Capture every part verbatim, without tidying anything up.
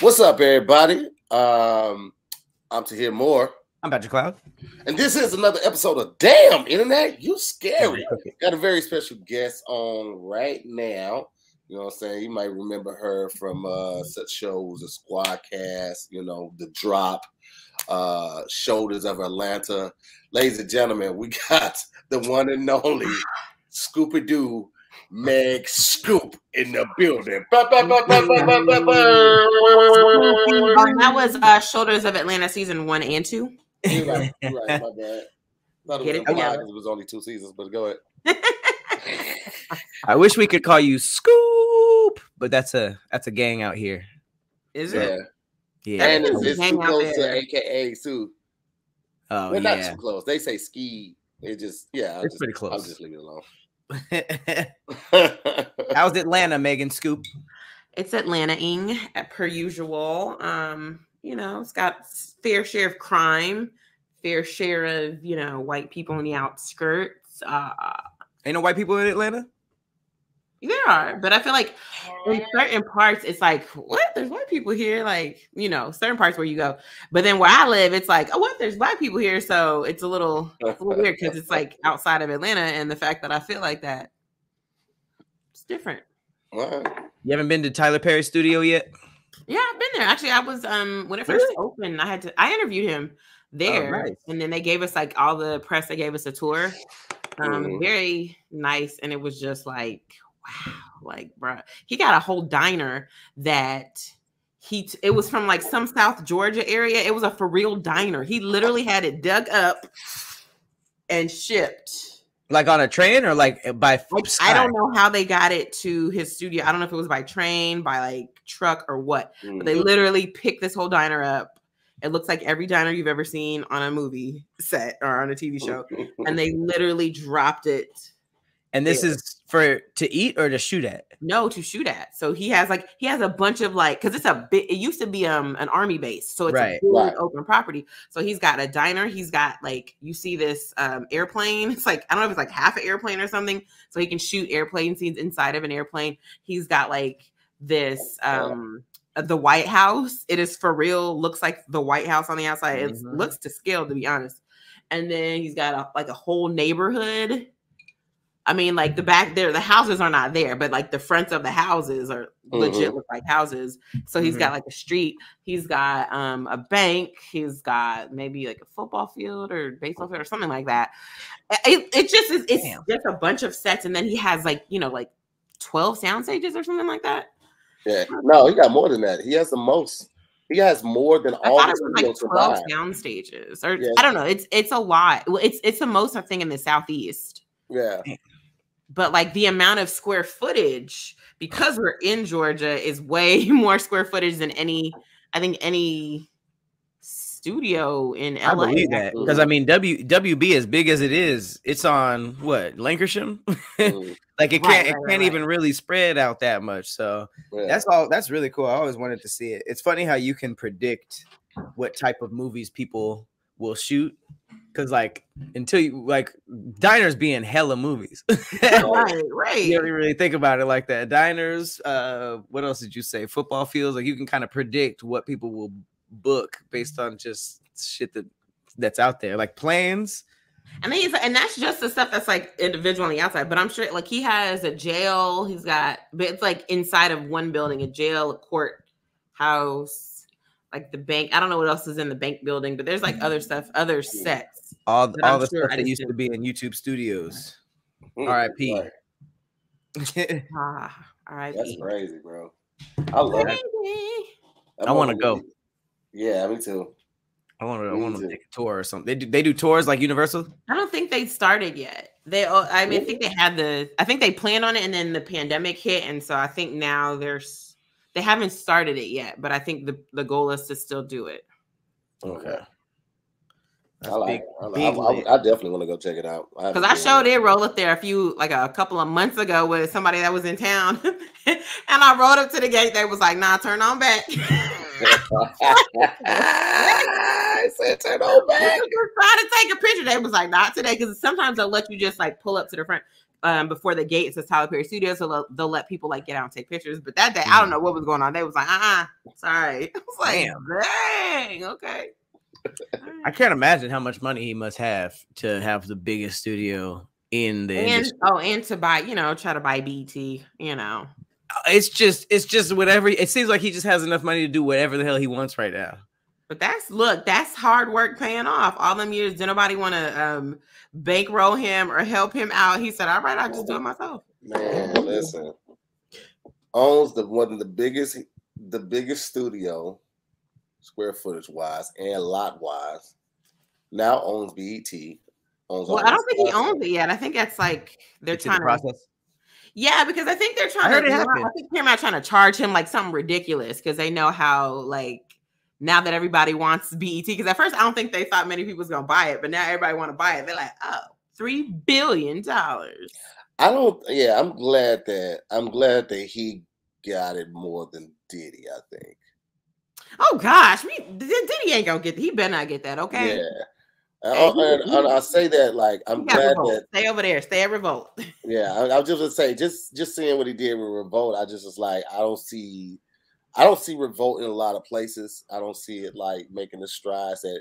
What's up, everybody? Um, I'm to hear more. I'm Patrick Cloud. And this is another episode of Damn Internet, You Scary. Got a very special guest on right now. You know what I'm saying? You might remember her from uh, such shows as Squadcast, you know, The Drop, uh, Shoulders of Atlanta. Ladies and gentlemen, we got the one and only Scoopadoo Meg Scoop in the building. That was uh, Shoulders of Atlanta season one and two. You're right, you're right, my bad. Thought it, was it, yeah. It was only two seasons, but go ahead. I wish we could call you Scoop, but that's a that's a gang out here. Is so, it? Yeah. And it's, it's too close to A K A too. Oh, They're yeah. not too close. They say ski. It just yeah. I'll it's just, pretty close. I'll just leave it alone. How's Atlanta, Megan Scoop? It's Atlanta-ing per usual. Um, you know, it's got fair share of crime, fair share of, you know, white people in the outskirts. Uh, Ain't no white people in Atlanta? There are, but I feel like in certain parts, it's like, what? There's white people here? Like, you know, certain parts where you go. But then where I live, it's like, oh, what? There's black people here. So it's a little, it's a little weird because it's like outside of Atlanta. And the fact that I feel like that, it's different. What? You haven't been to Tyler Perry's studio yet? Yeah, I've been there. Actually, I was, um, when it first really? opened, I had to, I interviewed him there. Oh, nice. And then they gave us like all the press. They gave us a tour. Um, mm. Very nice. And it was just like, wow, like, bro, he got a whole diner that he, t it was from like some South Georgia area. It was a for real diner. He literally had it dug up and shipped. Like on a train or like by, like, I don't know how they got it to his studio. I don't know if it was by train, by like truck or what, mm-hmm. but they literally picked this whole diner up. It looks like every diner you've ever seen on a movie set or on a T V show. And they literally dropped it. And this there. is for to eat or to shoot at? No, to shoot at. So he has like he has a bunch of like because it's a bit. It used to be um an army base, so it's right. a big right. open property. So he's got a diner. He's got like you see this um airplane. It's like I don't know if it's like half an airplane or something. So he can shoot airplane scenes inside of an airplane. He's got like this um the White House. It is for real. Looks like the White House on the outside. Mm-hmm. It looks to scale, to be honest. And then he's got a, like a whole neighborhood. I mean, like the back there, the houses are not there, but like the fronts of the houses are legit mm-hmm. look like houses. So he's mm-hmm. got like a street, he's got um, a bank, he's got maybe like a football field or baseball field or something like that. It, it just is, it's Damn. just a bunch of sets. And then he has like, you know, like twelve sound stages or something like that. Yeah, no, he got more than that. He has the most, he has more than I all the was like twelve sound stages or yeah. I don't know. It's, it's a lot. It's, it's the most I think in the Southeast. Yeah. But like the amount of square footage, because we're in Georgia, is way more square footage than any, I think, any studio in L A. I believe that because I mean, W W B as big as it is, it's on what Lancashire, mm. like it can't right, it can't right, even right. really spread out that much. So yeah. that's all. That's really cool. I always wanted to see it. It's funny how you can predict what type of movies people will shoot. Cause like until you like diners be in hella movies, right? Right. You don't really think about it like that. Diners. Uh, what else did you say? Football fields. Like you can kind of predict what people will book based on just shit that that's out there, like planes. I mean, he's, and that's just the stuff that's like individually outside. But I'm sure like he has a jail. He's got, but it's like inside of one building, a jail, a court house. Like the bank, I don't know what else is in the bank building, but there's like other stuff, other sets. All, all the sure stuff that used to be in YouTube studios. R I P Ah, R I P That's crazy, bro. I love crazy. it. I'm I want to go. Yeah, me too. I want to. I want to take a tour or something. They do. They do tours like Universal. I don't think they started yet. They. I mean, I think they had the. I think they planned on it, and then the pandemic hit, and so I think now there's. They haven't started it yet, but I think the, the goal is to still do it. Okay. I, like, big, I, like, I, I, I definitely want to go check it out. Because I, I showed it roll up there a few, like a couple of months ago with somebody that was in town. And I rolled up to the gate. They was like, nah, turn on back. I said, turn on back. I was trying to take a picture. They was like, not today. Because sometimes they'll let you just like pull up to the front. um, before the gates of Tyler Perry Studios. So they'll, they'll let people like get out and take pictures. But that day, mm. I don't know what was going on. They was like, uh-uh, sorry. I was like, dang, okay. Right. I can't imagine how much money he must have to have the biggest studio in the and, industry. Oh, and to buy, you know, try to buy B E T, you know. It's just, it's just whatever. It seems like he just has enough money to do whatever the hell he wants right now. But that's, look, that's hard work paying off. All them years, did nobody want to um, bankroll him or help him out? He said, all right, I'll just do it myself. Man, listen. Owns the one of the biggest, the biggest studio, square footage wise and lot wise. Now owns B E T. Owns well, I don't think he owns it yet. I think that's like, they're it's trying the process. to. Yeah, because I think they're trying I to, I think they're not trying to charge him like something ridiculous because they know how like, now that everybody wants B E T, because at first I don't think they thought many people was going to buy it, but now everybody want to buy it. They're like, oh, three billion dollars. I don't, yeah, I'm glad that, I'm glad that he got it more than Diddy, I think. Oh, gosh. Me, Diddy ain't going to get, he better not get that, okay? Yeah. And, and, and, and I say that, like, I'm glad Revolt. that. Stay over there. Stay at Revolt. Yeah, I, I was just going to say, just, just seeing what he did with Revolt, I just was like, I don't see. I don't see Revolt in a lot of places. I don't see it like making the strides that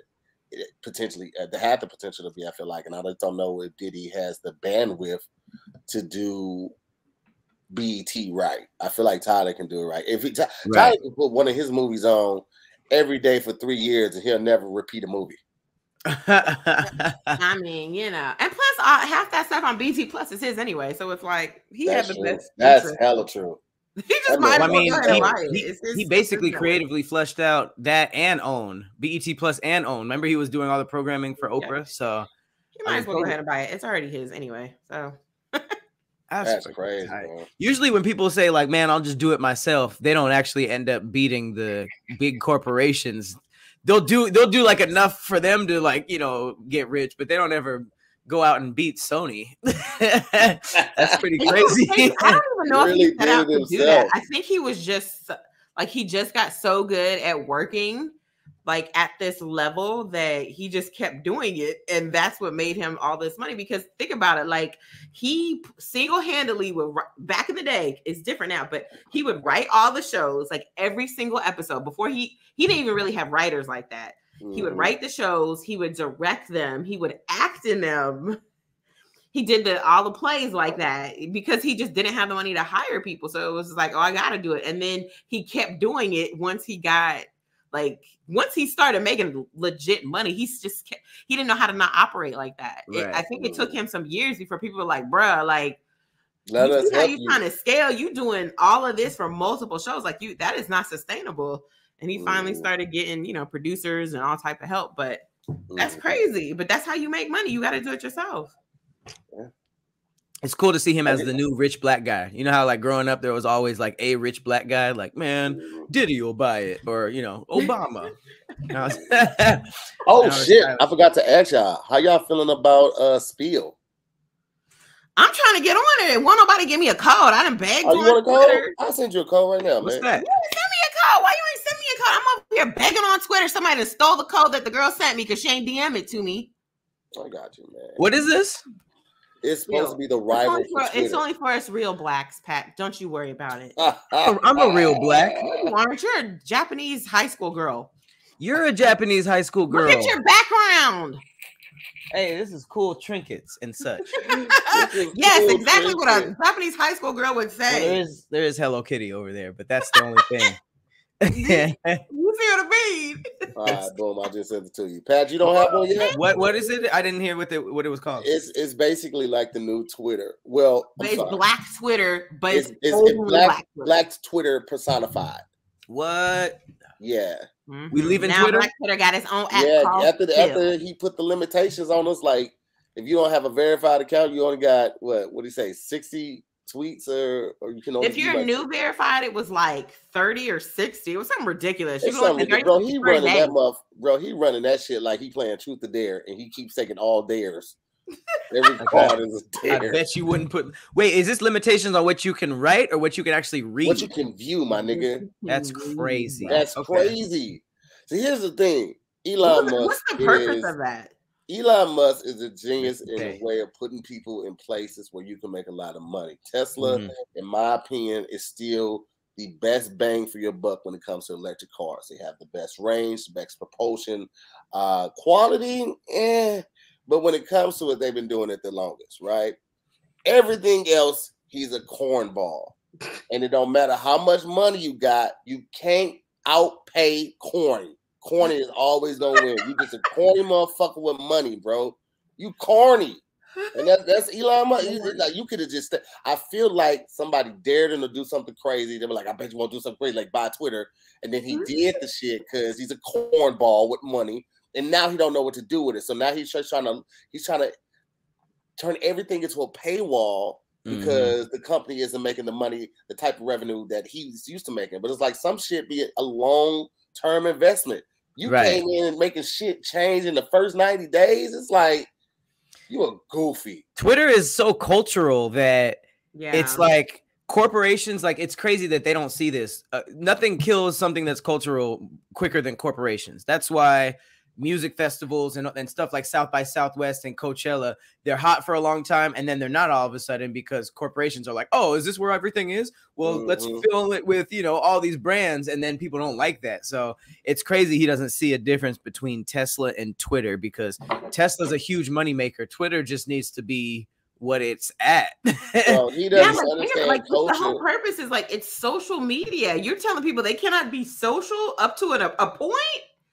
it potentially uh, that had the potential to be. I feel like, and I don't know if Diddy has the bandwidth to do B E T right. I feel like Tyler can do it right. If he, Ty, right. Tyler can put one of his movies on every day for three years, and he'll never repeat a movie. I mean, you know, and plus uh, half that stuff on B E T Plus is his anyway. So it's like he that's had the true. best. That's interest. hella true. He just might I mean, he, he, he basically creatively fleshed out that and own B E T Plus and own. Remember, he was doing all the programming for Oprah, yeah. so he might as well go ahead and buy it. It's already his anyway. So that's crazy. Man. Usually, when people say like, "Man, I'll just do it myself," they don't actually end up beating the big corporations. They'll do they'll do like enough for them to like you know get rich, but they don't ever. Go out and beat Sony. That's pretty crazy. I don't even know really if he set out to do that. I think he was just like he just got so good at working like at this level that he just kept doing it, and that's what made him all this money. Because think about it, like he single-handedly would back in the day. It's different now, but he would write all the shows, like every single episode. Before he he didn't even really have writers like that. He would write the shows. He would direct them. He would act in them. He did the, all the plays like that because he just didn't have the money to hire people. So it was like, oh, I got to do it. And then he kept doing it once he got like once he started making legit money. He's just kept, he didn't know how to not operate like that. Right. It, I think it took him some years before people were like, bruh, like. Let you us see how you trying to scale. You doing all of this for multiple shows like you. That is not sustainable. And he finally started getting, you know, producers and all type of help. But that's crazy. But that's how you make money. You got to do it yourself. Yeah. It's cool to see him as the new rich black guy. You know how like growing up there was always like a rich black guy. Like, man, Diddy will buy it. Or, you know, Obama. was, oh, shit. I forgot to ask y'all. How y'all feeling about uh, Spill? I'm trying to get on it. Won't nobody give me a code? I done begged oh, you on Twitter. I'll send you a code right now, What's man. That? Why you ain't send me a code? I'm over here begging on Twitter. Somebody that stole the code that the girl sent me because she ain't D M it to me. I got you, man. What is this? It's supposed real. to be the rival. It's only, for, it's only for us real blacks, Pat. Don't you worry about it. I'm a real black. You aren't. You're a Japanese high school girl. You're a Japanese high school girl. Look at your background. Hey, this is cool trinkets and such. Yes, cool exactly trinkets. What a Japanese high school girl would say. Well, there is there is Hello Kitty over there, but that's the only thing. Yeah. You feel the beat. All right, boom. I just sent it to you. Pat, you don't have one yet? What what is it? I didn't hear what the, what it was called. It's it's basically like the new Twitter. Well, I'm it's sorry. black Twitter, but it's, it's, it's black, black, Twitter. black Twitter personified. What? Yeah. Mm-hmm. We leaving now Twitter. Black Twitter got its own app. Yeah, called after the, after he put the limitations on us, like if you don't have a verified account, you only got what what do you say, sixty tweets or, or you can only if you're like, new verified, it was like thirty or sixty. It was something ridiculous. You something ridiculous. Bro, he running that that muff, bro, he running that shit like he playing truth or dare, and he keeps taking all dares. Every card is a dare. I bet you wouldn't put. Wait, is this limitations on what you can write or what you can actually read? What you can view, my nigga. That's crazy. That's okay. crazy. See, here's the thing, Elon Musk. What's the purpose is, of that? Elon Musk is a genius in a way of putting people in places where you can make a lot of money. Tesla, mm-hmm. in my opinion, is still the best bang for your buck when it comes to electric cars. They have the best range, the best propulsion, uh, quality, eh. But when it comes to it, they've been doing it the longest, right? Everything else, he's a cornball. And it don't matter how much money you got, you can't outpay corn. Corny is always gonna win. You just a corny motherfucker with money, bro. You corny, and that, that's Elon Musk. You, like, you could have just. St- I feel like somebody dared him to do something crazy. They were like, "I bet you won't do something crazy," like buy Twitter, and then he did the shit because he's a cornball with money, and now he don't know what to do with it. So now he's just trying to he's trying to turn everything into a paywall because mm-hmm. the company isn't making the money, the type of revenue that he's used to making. But it's like some shit be a long term investment. You right. came in and making shit change in the first ninety days. It's like you are goofy. Twitter is so cultural that yeah. it's like corporations. Like it's crazy that they don't see this. Uh, nothing kills something that's cultural quicker than corporations. That's why music festivals and, and stuff like South by Southwest and Coachella, they're hot for a long time and then they're not all of a sudden because corporations are like, oh, is this where everything is? Well, mm-hmm. let's fill it with, you know, all these brands, and then people don't like that. So it's crazy he doesn't see a difference between Tesla and Twitter because Tesla's a huge moneymaker. Twitter just needs to be what it's at. Well, he doesn't yeah, like, understand like, the whole purpose is like it's social media. You're telling people they cannot be social up to an, a point?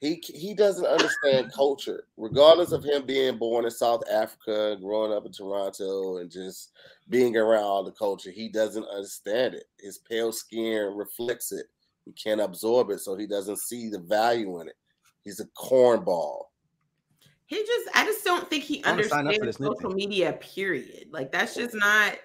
He he doesn't understand culture, regardless of him being born in South Africa, growing up in Toronto, and just being around all the culture. He doesn't understand it. His pale skin reflects it. He can't absorb it, so he doesn't see the value in it. He's a cornball. He just, I just don't think he understands social media, period. Like, that's just not...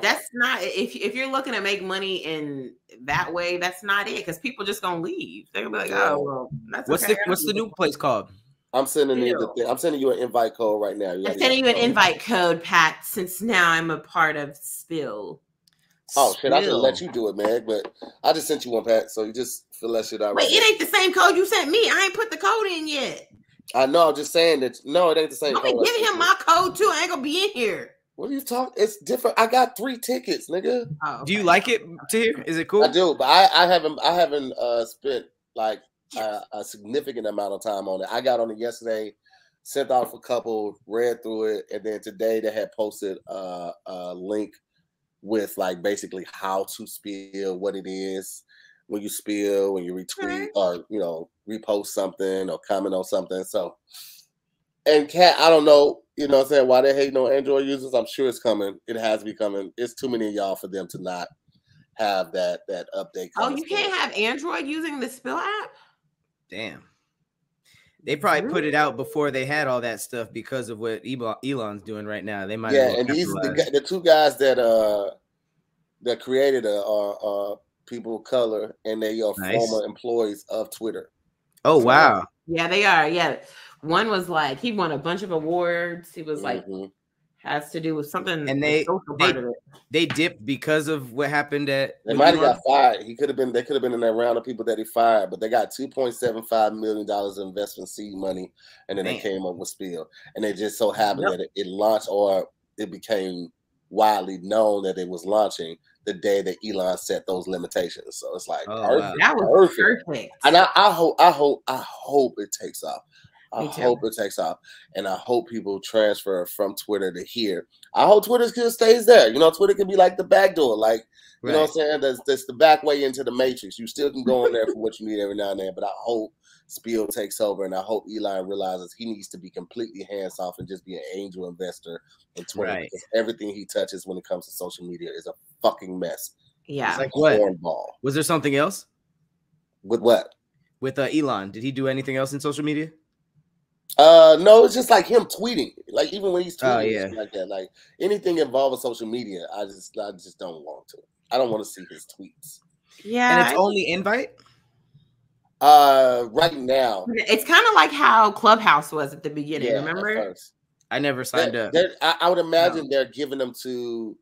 That's not if if you're looking to make money in that way. That's not it because people just gonna leave. They're gonna be like, oh well. That's what's okay. the what's the new place called? I'm sending you the thing. I'm sending you an invite code right now. You I'm sending you an code. invite code, Pat. Since now I'm a part of Spill. Oh shit! Spill. I just let you do it, man. But I just sent you one, Pat. So you just fill that shit out. Wait, right it now. Ain't the same code you sent me. I ain't put the code in yet. I know. I'm just saying that. No, it ain't the same. I'm giving him my code too. I ain't gonna be in here. What are you talking? It's different. I got three tickets, nigga. Oh, okay. Do you like it, Tahir? Is it cool? I do, but I, I haven't I haven't uh, spent like a, a significant amount of time on it. I got on it yesterday, sent off a couple, read through it, and then today they had posted uh, a link with like basically how to spill, what it is, when you spill, when you retweet or you know repost something or comment on something. So, and Kat, I don't know. You know what I'm saying? Why they hate no Android users? I'm sure it's coming. It has to be coming. It's too many of y'all for them to not have that that update. Oh, you can't have Android using the Spill app? Damn. They probably really? put it out before they had all that stuff because of what Elon's doing right now. They might. Yeah, and these the, the two guys that uh that created uh are, are people of color, and they are nice. former employees of Twitter. Oh wow! Yeah, they are. Yeah. One was like, he won a bunch of awards. He was like, mm-hmm. has to do with something. And they, they, they dipped because of what happened at. They might have got fired. He could have been, they could have been in that round of people that he fired, but they got two point seven five million dollars in investment seed money. And then Damn. they came up with Spill. And they just so happened yep. that it, it launched or it became widely known that it was launching the day that Elon set those limitations. So it's like, oh, perfect, wow. that was perfect. perfect. And I, I hope, I hope, I hope it takes off. I hope it takes off, and I hope people transfer from Twitter to here. I hope Twitter still stays there. You know, Twitter can be like the back door, like, you right. know what I'm saying? That's, that's the back way into the matrix. You still can go in there for what you need every now and then, but I hope Spill takes over, and I hope Elon realizes he needs to be completely hands-off and just be an angel investor in Twitter right. because everything he touches when it comes to social media is a fucking mess. Yeah. It's like what? Ball. Was there something else? With what? With uh, Elon. Did he do anything else in social media? Uh no, it's just like him tweeting. Like even when he's tweeting oh, yeah. like that, like anything involving social media, I just I just don't want to. I don't want to see his tweets. Yeah, and it's I, only invite. Uh, right now it's kind of like how Clubhouse was at the beginning. Yeah, remember? I never signed that, up. That, I, I would imagine no. they're giving them to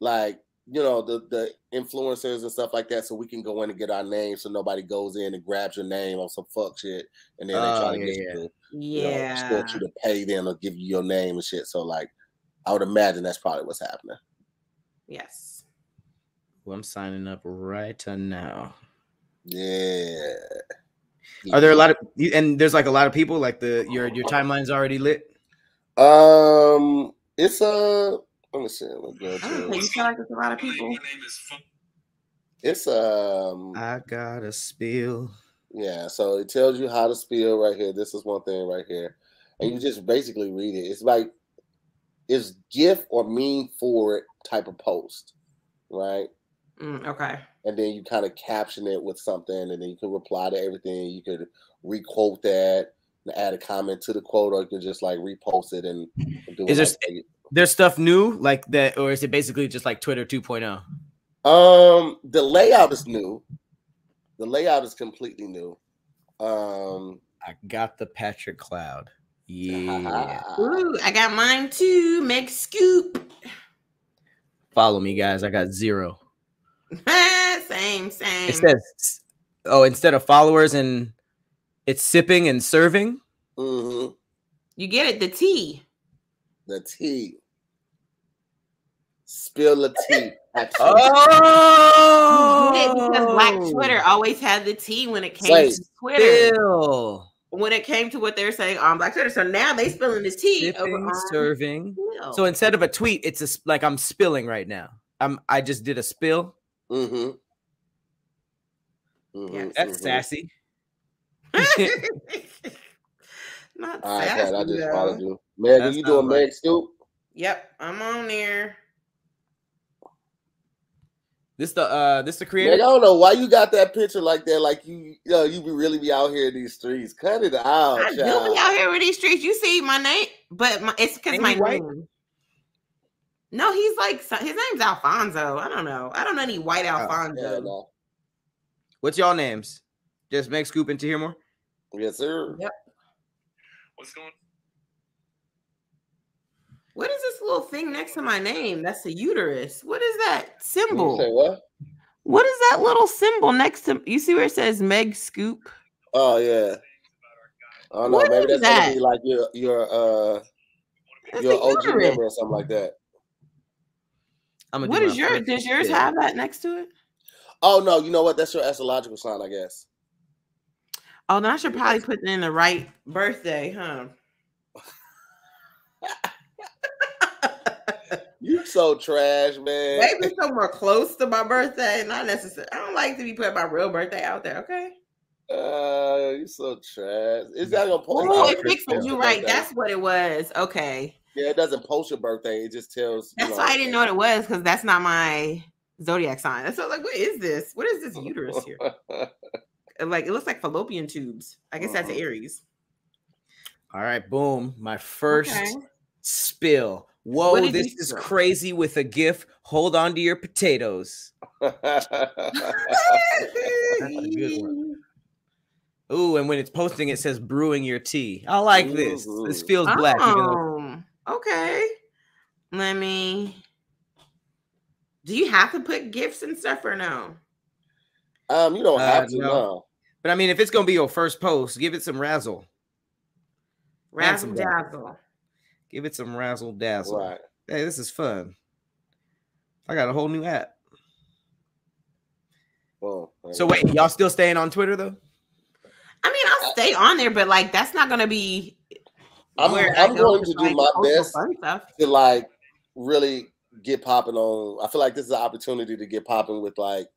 like you know, the, the influencers and stuff like that, so we can go in and get our name, so nobody goes in and grabs your name on some fuck shit, and then oh, they try to yeah, get you, yeah. you know, expect you to pay them or give you your name and shit. So, like, I would imagine that's probably what's happening. Yes. Well, I'm signing up right now. Yeah. Are there a lot of, and there's like a lot of people, like the your your timeline's already lit? Um, it's a. Let me see. Let me go. You feel like there's a lot of people. It's um. I gotta spill. Yeah, so it tells you how to spill right here. This is one thing right here, and you just basically read it. It's like it's GIF or meme forward type of post, right? Mm, okay. And then you kind of caption it with something, and then you can reply to everything. You could requote that and add a comment to the quote, or you could just like repost it and, and do it. Is like there- There's stuff new like that, or is it basically just like Twitter two point oh? Um, the layout is new. The layout is completely new. Um, I got the Patrick Cloud. Yeah. Ooh, I got mine too. Meg Scoop. Follow me, guys. I got zero. same, same. It says, oh, instead of followers, and it's sipping and serving. Mm-hmm. You get it, the tea. The tea. Spill the tea. Oh, yeah, because Black Twitter always had the tea when it came Wait, to Twitter. Spill. When it came to what they're saying on Black Twitter, so now they spilling the tea. Sipping, over serving. Spill. So instead of a tweet, it's a, like I'm spilling right now. I'm I just did a spill. Mm-hmm. Mm-hmm. Yeah, that's mm-hmm. sassy. Not All sassy, right, Kat, I just though. followed you. Meg, are you doing Meg Scoop? Yep, I'm on there. This the uh, this the creator. Meg, I don't know why you got that picture like that. Like you, you know, you be really be out here in these streets. Cut it out. I child. do be out here with these streets. You see my name, but my, it's because my white? name. No, he's like his name's Alfonso. I don't know. I don't know any white Alfonso. Oh, no. What's y'all names? Just Meg Scoop and to hear more. Yes, sir. Yep. What's going on? What is this little thing next to my name? That's a uterus. What is that symbol? You say what? What is that little symbol next to? You see where it says Meg Scoop? Oh yeah. Oh no, maybe that's that? gonna be like your your uh that's your O G member or something like that. I'm what is your? Does yours yeah. have that next to it? Oh no, you know what? That's your astrological sign, I guess. Oh, then I should probably put in the right birthday, huh? You're so trash, man. Maybe somewhere close to my birthday. Not necessarily. I don't like to be putting my real birthday out there, okay? Uh, you're so trash. It's not going to post Oh, it fixes you right. That's what it was. Okay. Yeah, it doesn't post your birthday. It just tells. That's you know, why I didn't know what it was, because that's not my zodiac sign. So I was like, what is this? What is this uterus here? Like, it looks like fallopian tubes. I guess uh-huh. that's Aries. All right, boom. My first okay. spill. Whoa, this is crazy with a GIF. Hold on to your potatoes. That's a good one. Ooh, and when it's posting, it says brewing your tea. I like ooh, this. Ooh. This feels oh, black. Even though- okay. Let me. Do you have to put GIFs and stuff or no? Um, you don't uh, have to, no. no. But I mean, if it's going to be your first post, give it some razzle. Razzle dazzle. Give it some razzle dazzle. Right. Hey, this is fun. I got a whole new app. Whoa. So wait, y'all still staying on Twitter though? I mean, I'll stay on there, but like that's not gonna be. I'm, I'm go going to, to do like, my best to like really get popping on. I feel like this is an opportunity to get popping with like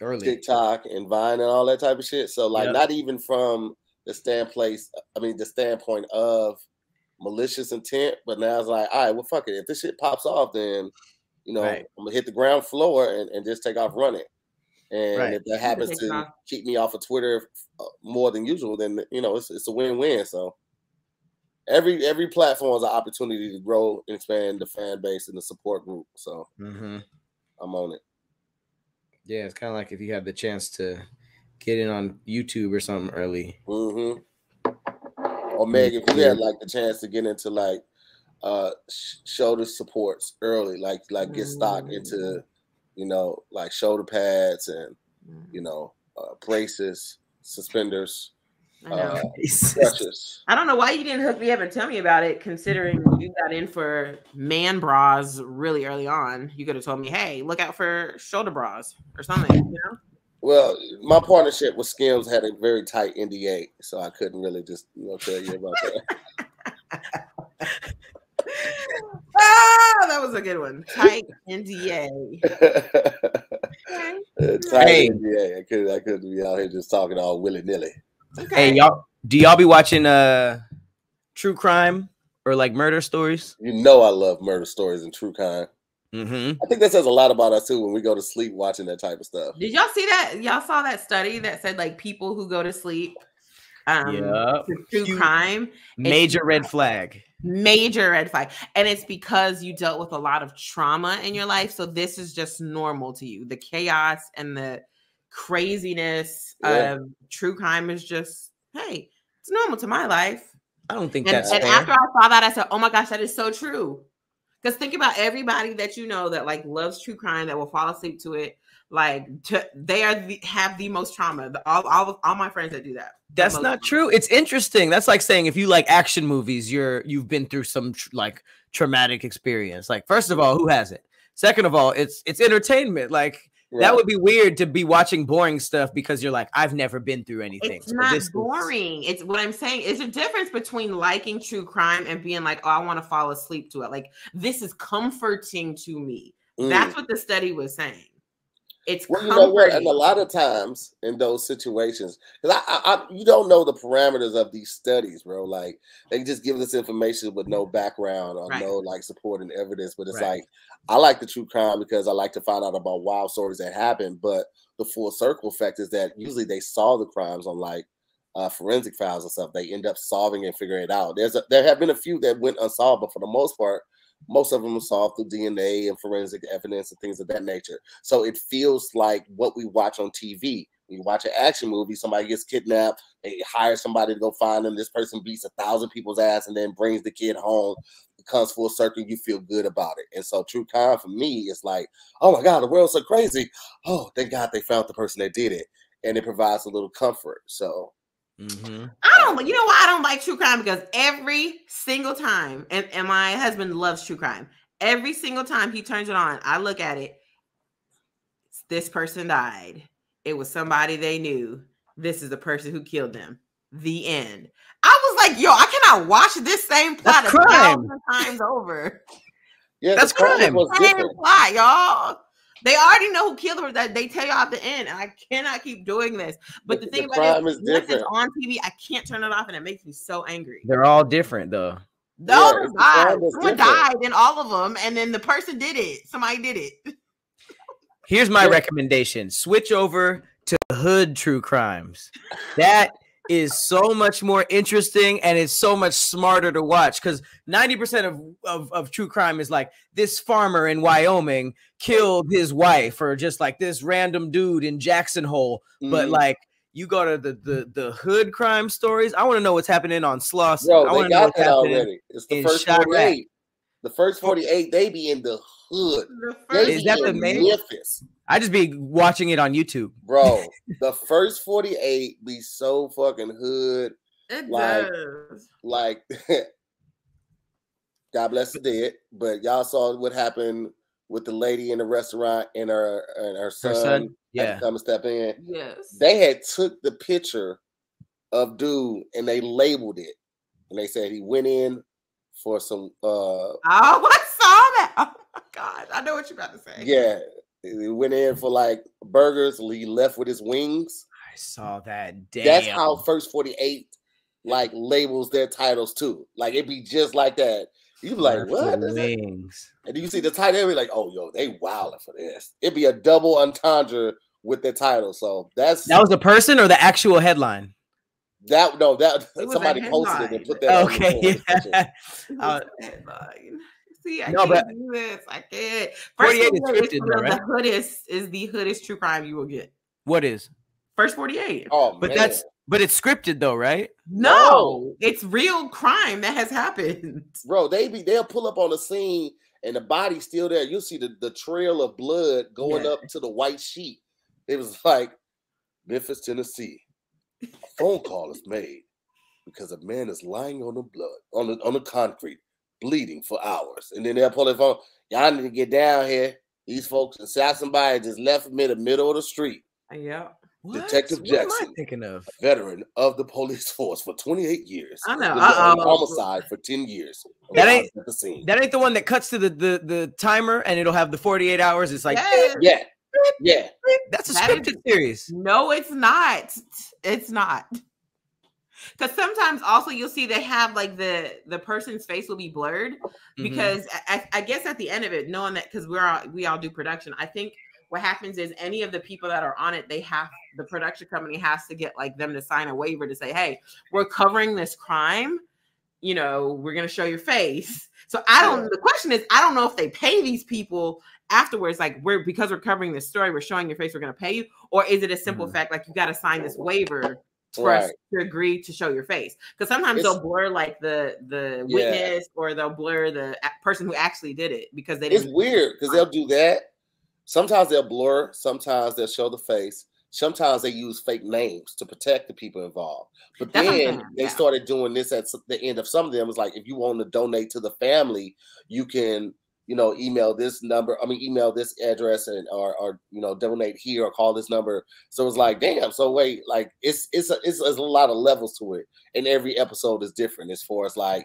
Early. TikTok and Vine and all that type of shit. So like, yep. not even from the standpoint. I mean, the standpoint of. malicious intent, but now it's like, all right, well, fuck it. If this shit pops off, then, you know, right. I'm gonna hit the ground floor and, and just take off running. And right. if that happens to off. keep me off of Twitter more than usual, then, you know, it's it's a win-win. So every every platform is an opportunity to grow and expand the fan base and the support group. So mm-hmm. I'm on it. Yeah, it's kind of like if you have the chance to get in on YouTube or something early. Mm-hmm. Or Meg, if you had like the chance to get into like uh, sh- show the supports early, like like get stock into you know, like shoulder pads and, mm. you know, uh, braces, suspenders, I know. Uh, crutches. I don't know why you didn't hook me up and tell me about it, considering you got in for man bras really early on. You could have told me, hey, look out for shoulder bras or something, you know? Well, my partnership with Skims had a very tight N D A, so I couldn't really just, you know, tell you about that. Oh, that was a good one. Tight N D A. Okay. Tight hey. N D A. I couldn't I couldn't be out here just talking all willy-nilly. Okay. Hey, y'all, do y'all be watching uh true crime or like murder stories? You know I love murder stories and true crime. Mm-hmm. I think that says a lot about us too when we go to sleep watching that type of stuff. Did y'all see that? Y'all saw that study that said like people who go to sleep um yep. to true you, crime. Major red flag. Major red flag. And it's because you dealt with a lot of trauma in your life. So this is just normal to you. The chaos and the craziness yeah. of true crime is just, hey, it's normal to my life. I don't think and, that's And fair. After I saw that, I said, oh my gosh, that is so true. Because think about everybody that you know that like loves true crime that will fall asleep to it. Like to, they are the, have the most trauma. The, all, all, all my friends that do that. That's not trauma. True. It's interesting. That's like saying if you like action movies, you're you've been through some tr like traumatic experience. Like first of all, who has it? Second of all, it's it's entertainment. Like right. that would be weird to be watching boring stuff because you're like, I've never been through anything. It's so not this boring. It's what I'm saying. It's a difference between liking true crime and being like, oh, I want to fall asleep to it. Like this is comforting to me. Mm. That's what the study was saying. It's well, you know what? And a lot of times in those situations, because I, I, I, you don't know the parameters of these studies, bro. Like they just give this information with no background or right. no like support and evidence. But it's right. like I like the true crime because I like to find out about wild stories that happen. But the full circle effect is that usually they solve the crimes on like uh, forensic files and stuff. They end up solving and figuring it out. There's a, there have been a few that went unsolved, but for the most part. Most of them are solved through D N A and forensic evidence and things of that nature. So it feels like what we watch on T V. When you watch an action movie, somebody gets kidnapped, they hire somebody to go find them. This person beats a thousand people's ass and then brings the kid home. It comes full circle. You feel good about it. And so true crime for me is like, oh, my God, the world's so crazy. Oh, thank God they found the person that did it. And it provides a little comfort. So. Mm-hmm. I don't, you know why I don't like true crime? Because every single time, and, and my husband loves true crime, every single time he turns it on, I look at it, this person died. It was somebody they knew. This is the person who killed them. The end. I was like, yo, I cannot watch this same plot that's a crime. thousand times over. Yeah, that's crime. Same plot, y'all. They already know who killed her. That they tell you at the end. And I cannot keep doing this. But the, the thing about it is, once it's on T V, I can't turn it off, and it makes me so angry. They're all different, though. No, yeah, died. Someone different. died in all of them, and then the person did it. Somebody did it. Here's my yeah. recommendation: switch over to hood true crimes. That is so much more interesting, and it's so much smarter to watch because ninety percent of, of of true crime is like this farmer in Wyoming killed his wife or just like this random dude in Jackson Hole. Mm-hmm. But like you go to the the the hood crime stories. I want to know what's happening on Sloss. Yo, I they got know what's that already. It's the first forty-eight. The first forty-eight, they be in the hood. They is that the main? Memphis. I just be watching it on YouTube. Bro, the first forty-eight be so fucking hood. It like, does. Like, God bless the dead, but y'all saw what happened with the lady in the restaurant and her, and her son. Her son? Yeah. Come step in. Yes. They had took the picture of dude and they labeled it. And they said he went in for some uh oh I saw that. Oh my God, I know what you're about to say. Yeah, he went in for like burgers, he left with his wings. I saw that. Damn. That's how First forty-eight like labels their titles too. Like it'd be just like that. You'd be like, what? Wings. And you see the title, be like, oh yo, they wildin' for this. It'd be a double entendre with the title. So that's that was the person or the actual headline. That no, that somebody that posted it and put that. Okay, yeah. uh, See, I no, can't do this. I can't. First forty-eight is scripted, though, right? The hoodest is the hoodest true crime you will get. What is first forty-eight? Oh, but man. that's but it's scripted though, right? No, no, it's real crime that has happened, bro. They be they'll pull up on the scene and the body's still there. You'll see the, the trail of blood going yeah. up to the white sheet. It was like Memphis, Tennessee. A phone call is made because a man is lying on the blood, on the on the concrete, bleeding for hours. And then they'll pull the phone. Y'all need to get down here. These folks inside somebody just left me in the middle of the street. Yeah. What? Detective what Jackson, am I thinking of? A veteran of the police force for twenty-eight years. I know. Uh, homicide for ten years. That ain't, the scene. that ain't the one that cuts to the, the, the timer and it'll have the forty-eight hours. It's like, yes. yeah, yeah. That's a that scripted is, series. No, it's not. It's not. Because sometimes also you'll see they have like the, the person's face will be blurred because mm-hmm. I, I guess at the end of it, knowing that because we're all, we all do production, I think what happens is any of the people that are on it, they have the production company has to get like them to sign a waiver to say, hey, we're covering this crime. You know, we're going to show your face. So I don't, the question is, I don't know if they pay these people afterwards. Like we're, because we're covering this story, we're showing your face, we're going to pay you. Or is it a simple mm-hmm. fact? Like you got to sign this waiver for right. us to agree to show your face. Because sometimes it's, they'll blur like the the witness yeah. or they'll blur the person who actually did it because they didn't. It's weird because they'll do that. Sometimes they'll blur. Sometimes they'll show the face. Sometimes they use fake names to protect the people involved. But That's then bad, they yeah. started doing this at the end of some of them. It's like, if you want to donate to the family, you can, you know, email this number. I mean, email this address and or, or you know, donate here or call this number. So it's like, damn. So wait, like it's it's a, it's, it's a lot of levels to it, and every episode is different as far as like,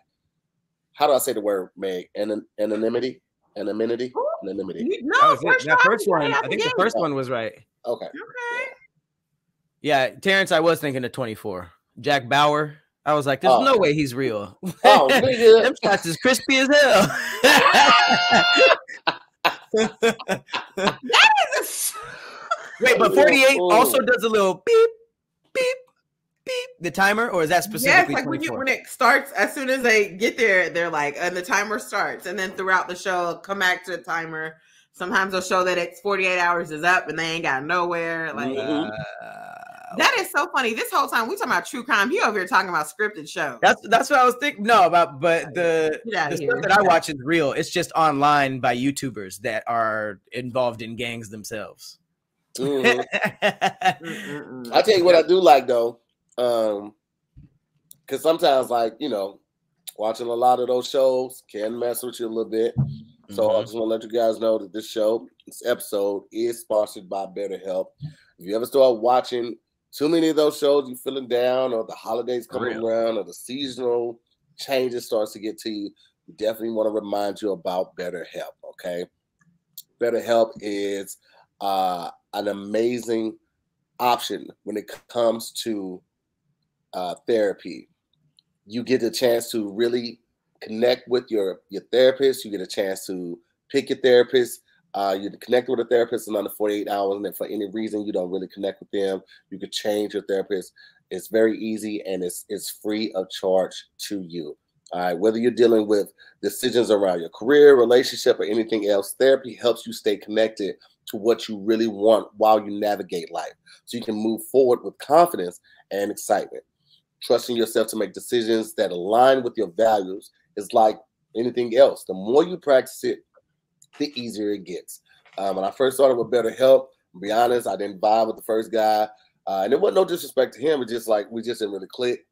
how do I say the word, Meg? An anonymity, anonymity, anonymity. No, that first, that first one. I think the first one was right. Okay. Okay. Yeah, Terrence, I was thinking of twenty-four. Jack Bauer. I was like, there's oh. no way he's real. Oh, nigga. Them shots is crispy as hell. That is a... Wait, but forty-eight Ooh. also does a little beep, beep, beep. The timer, or is that specifically yeah, it's like when, you, when it starts, as soon as they get there, they're like, and the timer starts. And then throughout the show, come back to the timer. Sometimes they'll show that it's forty-eight hours is up and they ain't got nowhere. Like... Uh, That is so funny. This whole time we talking about true crime. You over here talking about scripted shows. That's that's what I was thinking. No, about but the, the stuff that I watch is real. It's just online by YouTubers that are involved in gangs themselves. Mm-hmm. mm-hmm. I tell you what I do like though, um, because sometimes like you know, watching a lot of those shows can mess with you a little bit. So mm-hmm. I just want to let you guys know that this show, this episode, is sponsored by BetterHelp. If you ever start watching too many of those shows, you're feeling down, or the holidays coming around, or the seasonal changes starts to get to you, we definitely want to remind you about BetterHelp, okay? BetterHelp is uh, an amazing option when it comes to uh, therapy. You get a chance to really connect with your, your therapist. You get a chance to pick your therapist. Uh, you can connect with a therapist in under forty-eight hours, and if for any reason you don't really connect with them, you could change your therapist. It's very easy, and it's it's free of charge to you. All right, whether you're dealing with decisions around your career, relationship, or anything else, therapy helps you stay connected to what you really want while you navigate life, so you can move forward with confidence and excitement. Trusting yourself to make decisions that align with your values is like anything else. The more you practice it, the easier it gets. Um, when I first started with BetterHelp, to be honest, I didn't vibe with the first guy. Uh, and it wasn't no disrespect to him. It's just like, we just didn't really click.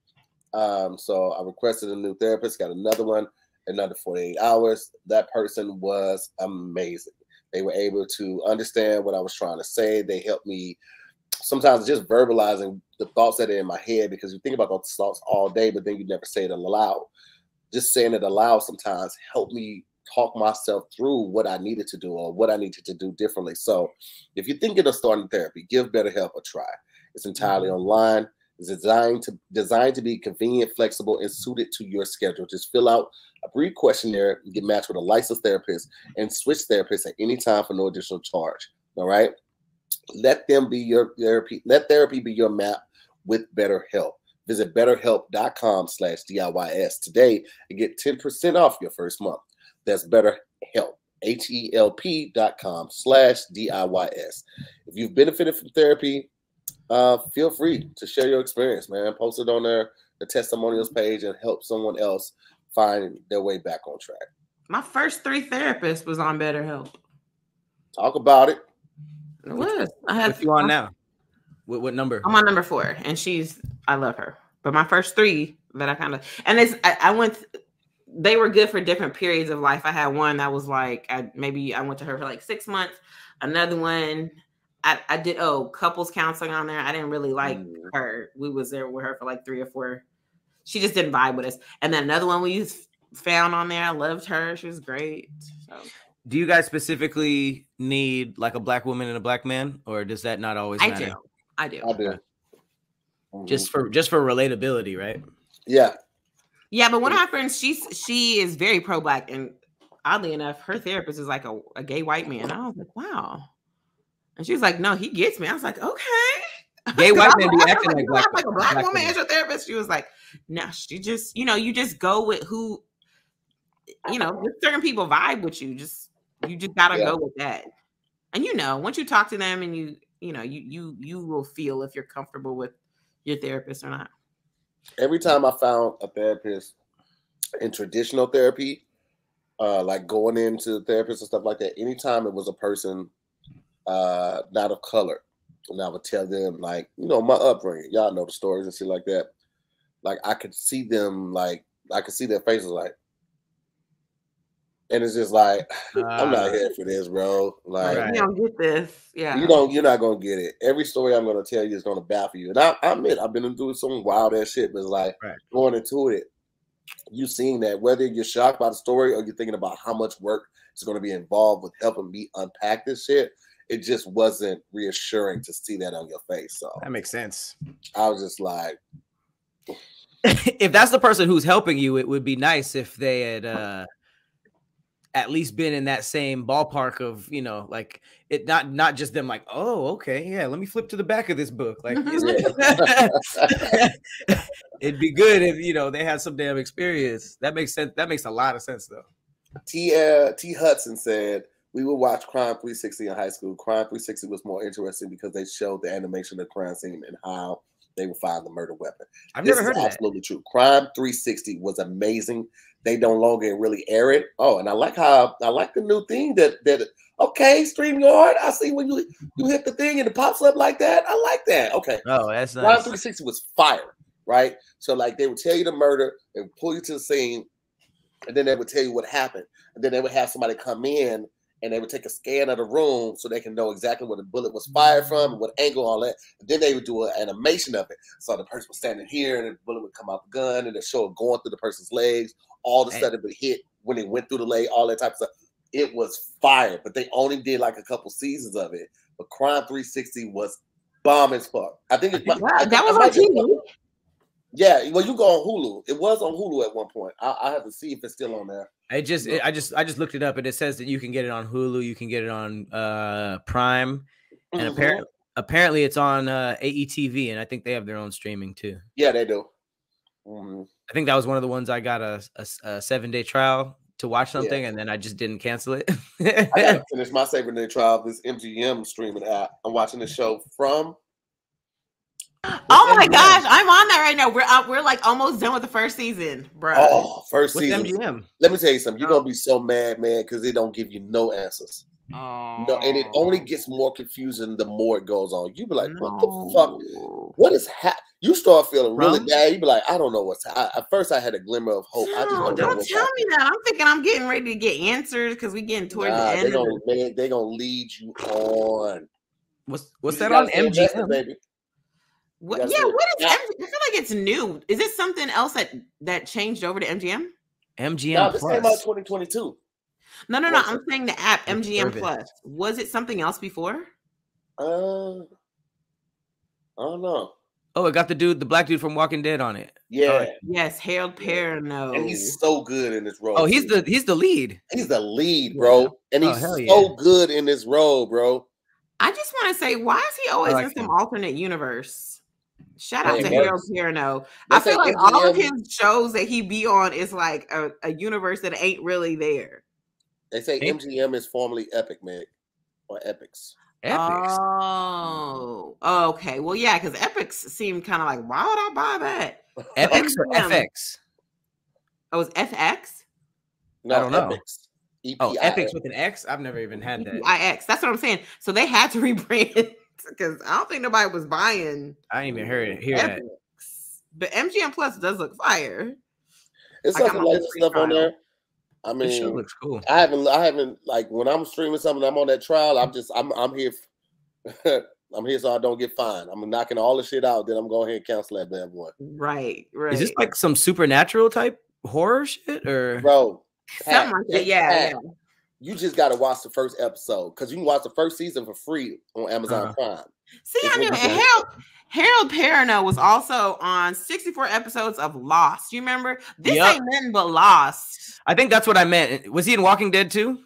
Um, so I requested a new therapist, got another one, another forty-eight hours. That person was amazing. They were able to understand what I was trying to say. They helped me sometimes just verbalizing the thoughts that are in my head, because you think about those thoughts all day, but then you never say it aloud. Just saying it aloud sometimes helped me talk myself through what I needed to do or what I needed to do differently. So if you're thinking of starting therapy, give BetterHelp a try. It's entirely mm-hmm. online. It's designed to designed to be convenient, flexible, and suited to your schedule. Just fill out a brief questionnaire, and get matched with a licensed therapist, and switch therapists at any time for no additional charge. All right? Let them be your therapy. Let therapy be your map with BetterHelp. Visit BetterHelp dot com slash D I Y S today and get ten percent off your first month. That's BetterHelp, H E L P dot com slash D I Y S. If you've benefited from therapy, uh, feel free to share your experience, man. Post it on their, the testimonials page and help someone else find their way back on track. My first three therapists was on BetterHelp. Talk about it. It was. I had what you on now? What, what number? I'm on number four, and she's, I love her. But my first three that I kind of, and it's, I, I went, they were good for different periods of life. I had one that was like, I, maybe I went to her for like six months. Another one, I, I did, oh, couples counseling on there. I didn't really like mm. her. We was there with her for like three or four. She just didn't vibe with us. And then another one we used, found on there. I loved her. She was great. So. Do you guys specifically need like a black woman and a black man, or does that not always matter? I do. I do. I do. Just for just for relatability, right? Yeah. Yeah, but one of my friends, she's she is very pro-black, and oddly enough, her therapist is like a, a gay white man. I was like, wow. And she was like, no, he gets me. I was like, okay. Gay white men be acting like, like, like a black, black woman as your therapist. She was like, no, she just, you know, you just go with who, you know, certain people vibe with you. Just you just gotta yeah. go with that. And you know, once you talk to them, and you you know, you you you will feel if you're comfortable with your therapist or not. Every time I found a therapist in traditional therapy, uh, like going into therapists and stuff like that, anytime it was a person uh, not of color, and I would tell them, like, you know, my upbringing, y'all know the stories and shit like that. Like, I could see them, like, I could see their faces, like, and it's just like, uh, I'm not here for this, bro. Like, you don't get this. Yeah. You don't, you're not going to get it. Every story I'm going to tell you is going to baffle you. And I, I admit, I've been doing some wild ass shit, but it's like right. going into it, you seeing that, whether you're shocked by the story or you're thinking about how much work is going to be involved with helping me unpack this shit, it just wasn't reassuring to see that on your face. So that makes sense. I was just like, if that's the person who's helping you, it would be nice if they had, uh, at least been in that same ballpark of, you know, like it not not just them like, oh, okay, yeah, let me flip to the back of this book. Like it'd be good if, you know, they had some damn experience. That makes sense. That makes a lot of sense though. T uh, T Hudson said, we would watch Crime three sixty in high school. Crime three sixty was more interesting because they showed the animation of the crime scene and how they would find the murder weapon. I've this never heard is of absolutely that. True. Crime three sixty was amazing. They don't longer really air it. Oh, and I like how I like the new thing that that okay, StreamYard. I see when you you hit the thing and it pops up like that. I like that. Okay. Oh, that's nice. Crime three sixty was fire, right? So like they would tell you the murder and pull you to the scene, and then they would tell you what happened, and then they would have somebody come in and they would take a scan of the room so they can know exactly where the bullet was fired from and what angle, all that. And then they would do an animation of it. So the person was standing here and the bullet would come out the gun and they show it going through the person's legs, all the stuff that would hit when it went through the leg, all that type of stuff. It was fire, but they only did like a couple seasons of it. But Crime three sixty was bomb as fuck. I think it's my, wow, I, that was on T V. Yeah, well, you go on Hulu. It was on Hulu at one point. I, I have to see if it's still on there. I just, it, I just, I just looked it up, and it says that you can get it on Hulu. You can get it on uh, Prime, and mm-hmm. apparently, apparently, it's on uh, A E T V, and I think they have their own streaming too. Yeah, they do. Mm-hmm. I think that was one of the ones I got a, a, a seven day trial to watch something, yeah. and then I just didn't cancel it. I gotta finish my seven day trial. This M G M streaming app. I'm watching the show From. Oh my gosh, I'm on that right now. We're uh, we're like almost done with the first season, bro. Oh, first What's season. M G M? Let me tell you something. You're oh. gonna be so mad, man, because they don't give you no answers. Oh. No, and it only gets more confusing the more it goes on. You be like, no. what the fuck? What is happening? You start feeling really From? bad. You be like, I don't know what's. I, at first, I had a glimmer of hope. No, I just don't tell happening. me that. I'm thinking I'm getting ready to get answers because we're getting towards nah, the end. They're gonna, man, they gonna lead you on. What's what's you that on M G M, baby? What, yeah, what is? I feel like it's new. Is this something else that that changed over to M G M? M G M no, this Plus came out twenty twenty-two. No, no, no. What's I'm it? saying the app M G M Urban. Plus. Was it something else before? Uh, I don't know. Oh, it got the dude, the black dude from Walking Dead on it. Yeah. Right. Yes, Harold Perrineau. And he's so good in this role. Oh, he's dude. the he's the lead. He's the lead, bro. And he's oh, yeah. so good in this role, bro. I just want to say, why is he always like in some him. alternate universe? Shout out to Harold Perrineau. I feel like all of his shows that he be on is like a, a universe that ain't really there. They say M G M is formerly Epic, man, or Epics. Epics. Oh, okay. Well, yeah, because Epics seemed kind of like, why would I buy that? Epics or F X? Oh, it was F X? No, I don't know. Epics. E P I X. Oh, Epics with an X? I've never even had that. E P I X. That's what I'm saying. So they had to rebrand because I don't think nobody was buying. I didn't even hear it. Hear Epics. That. But M G M Plus does look fire. It's like the latest stuff on there. I mean, it sure looks cool. I haven't, I haven't like when I'm streaming something, I'm on that trial. I'm just, I'm, I'm here. I'm here so I don't get fined. I'm knocking all the shit out. Then I'm going ahead and cancel that bad boy. Right, right. Is this like some supernatural type horror shit or bro? Pat, like that, yeah, yeah. You just gotta watch the first episode because you can watch the first season for free on Amazon uh-huh. Prime. See, it's I mean, Harold Harold Perrineau was also on sixty-four episodes of Lost. You remember? This yep. ain't nothing but Lost. I think that's what I meant. Was he in Walking Dead too?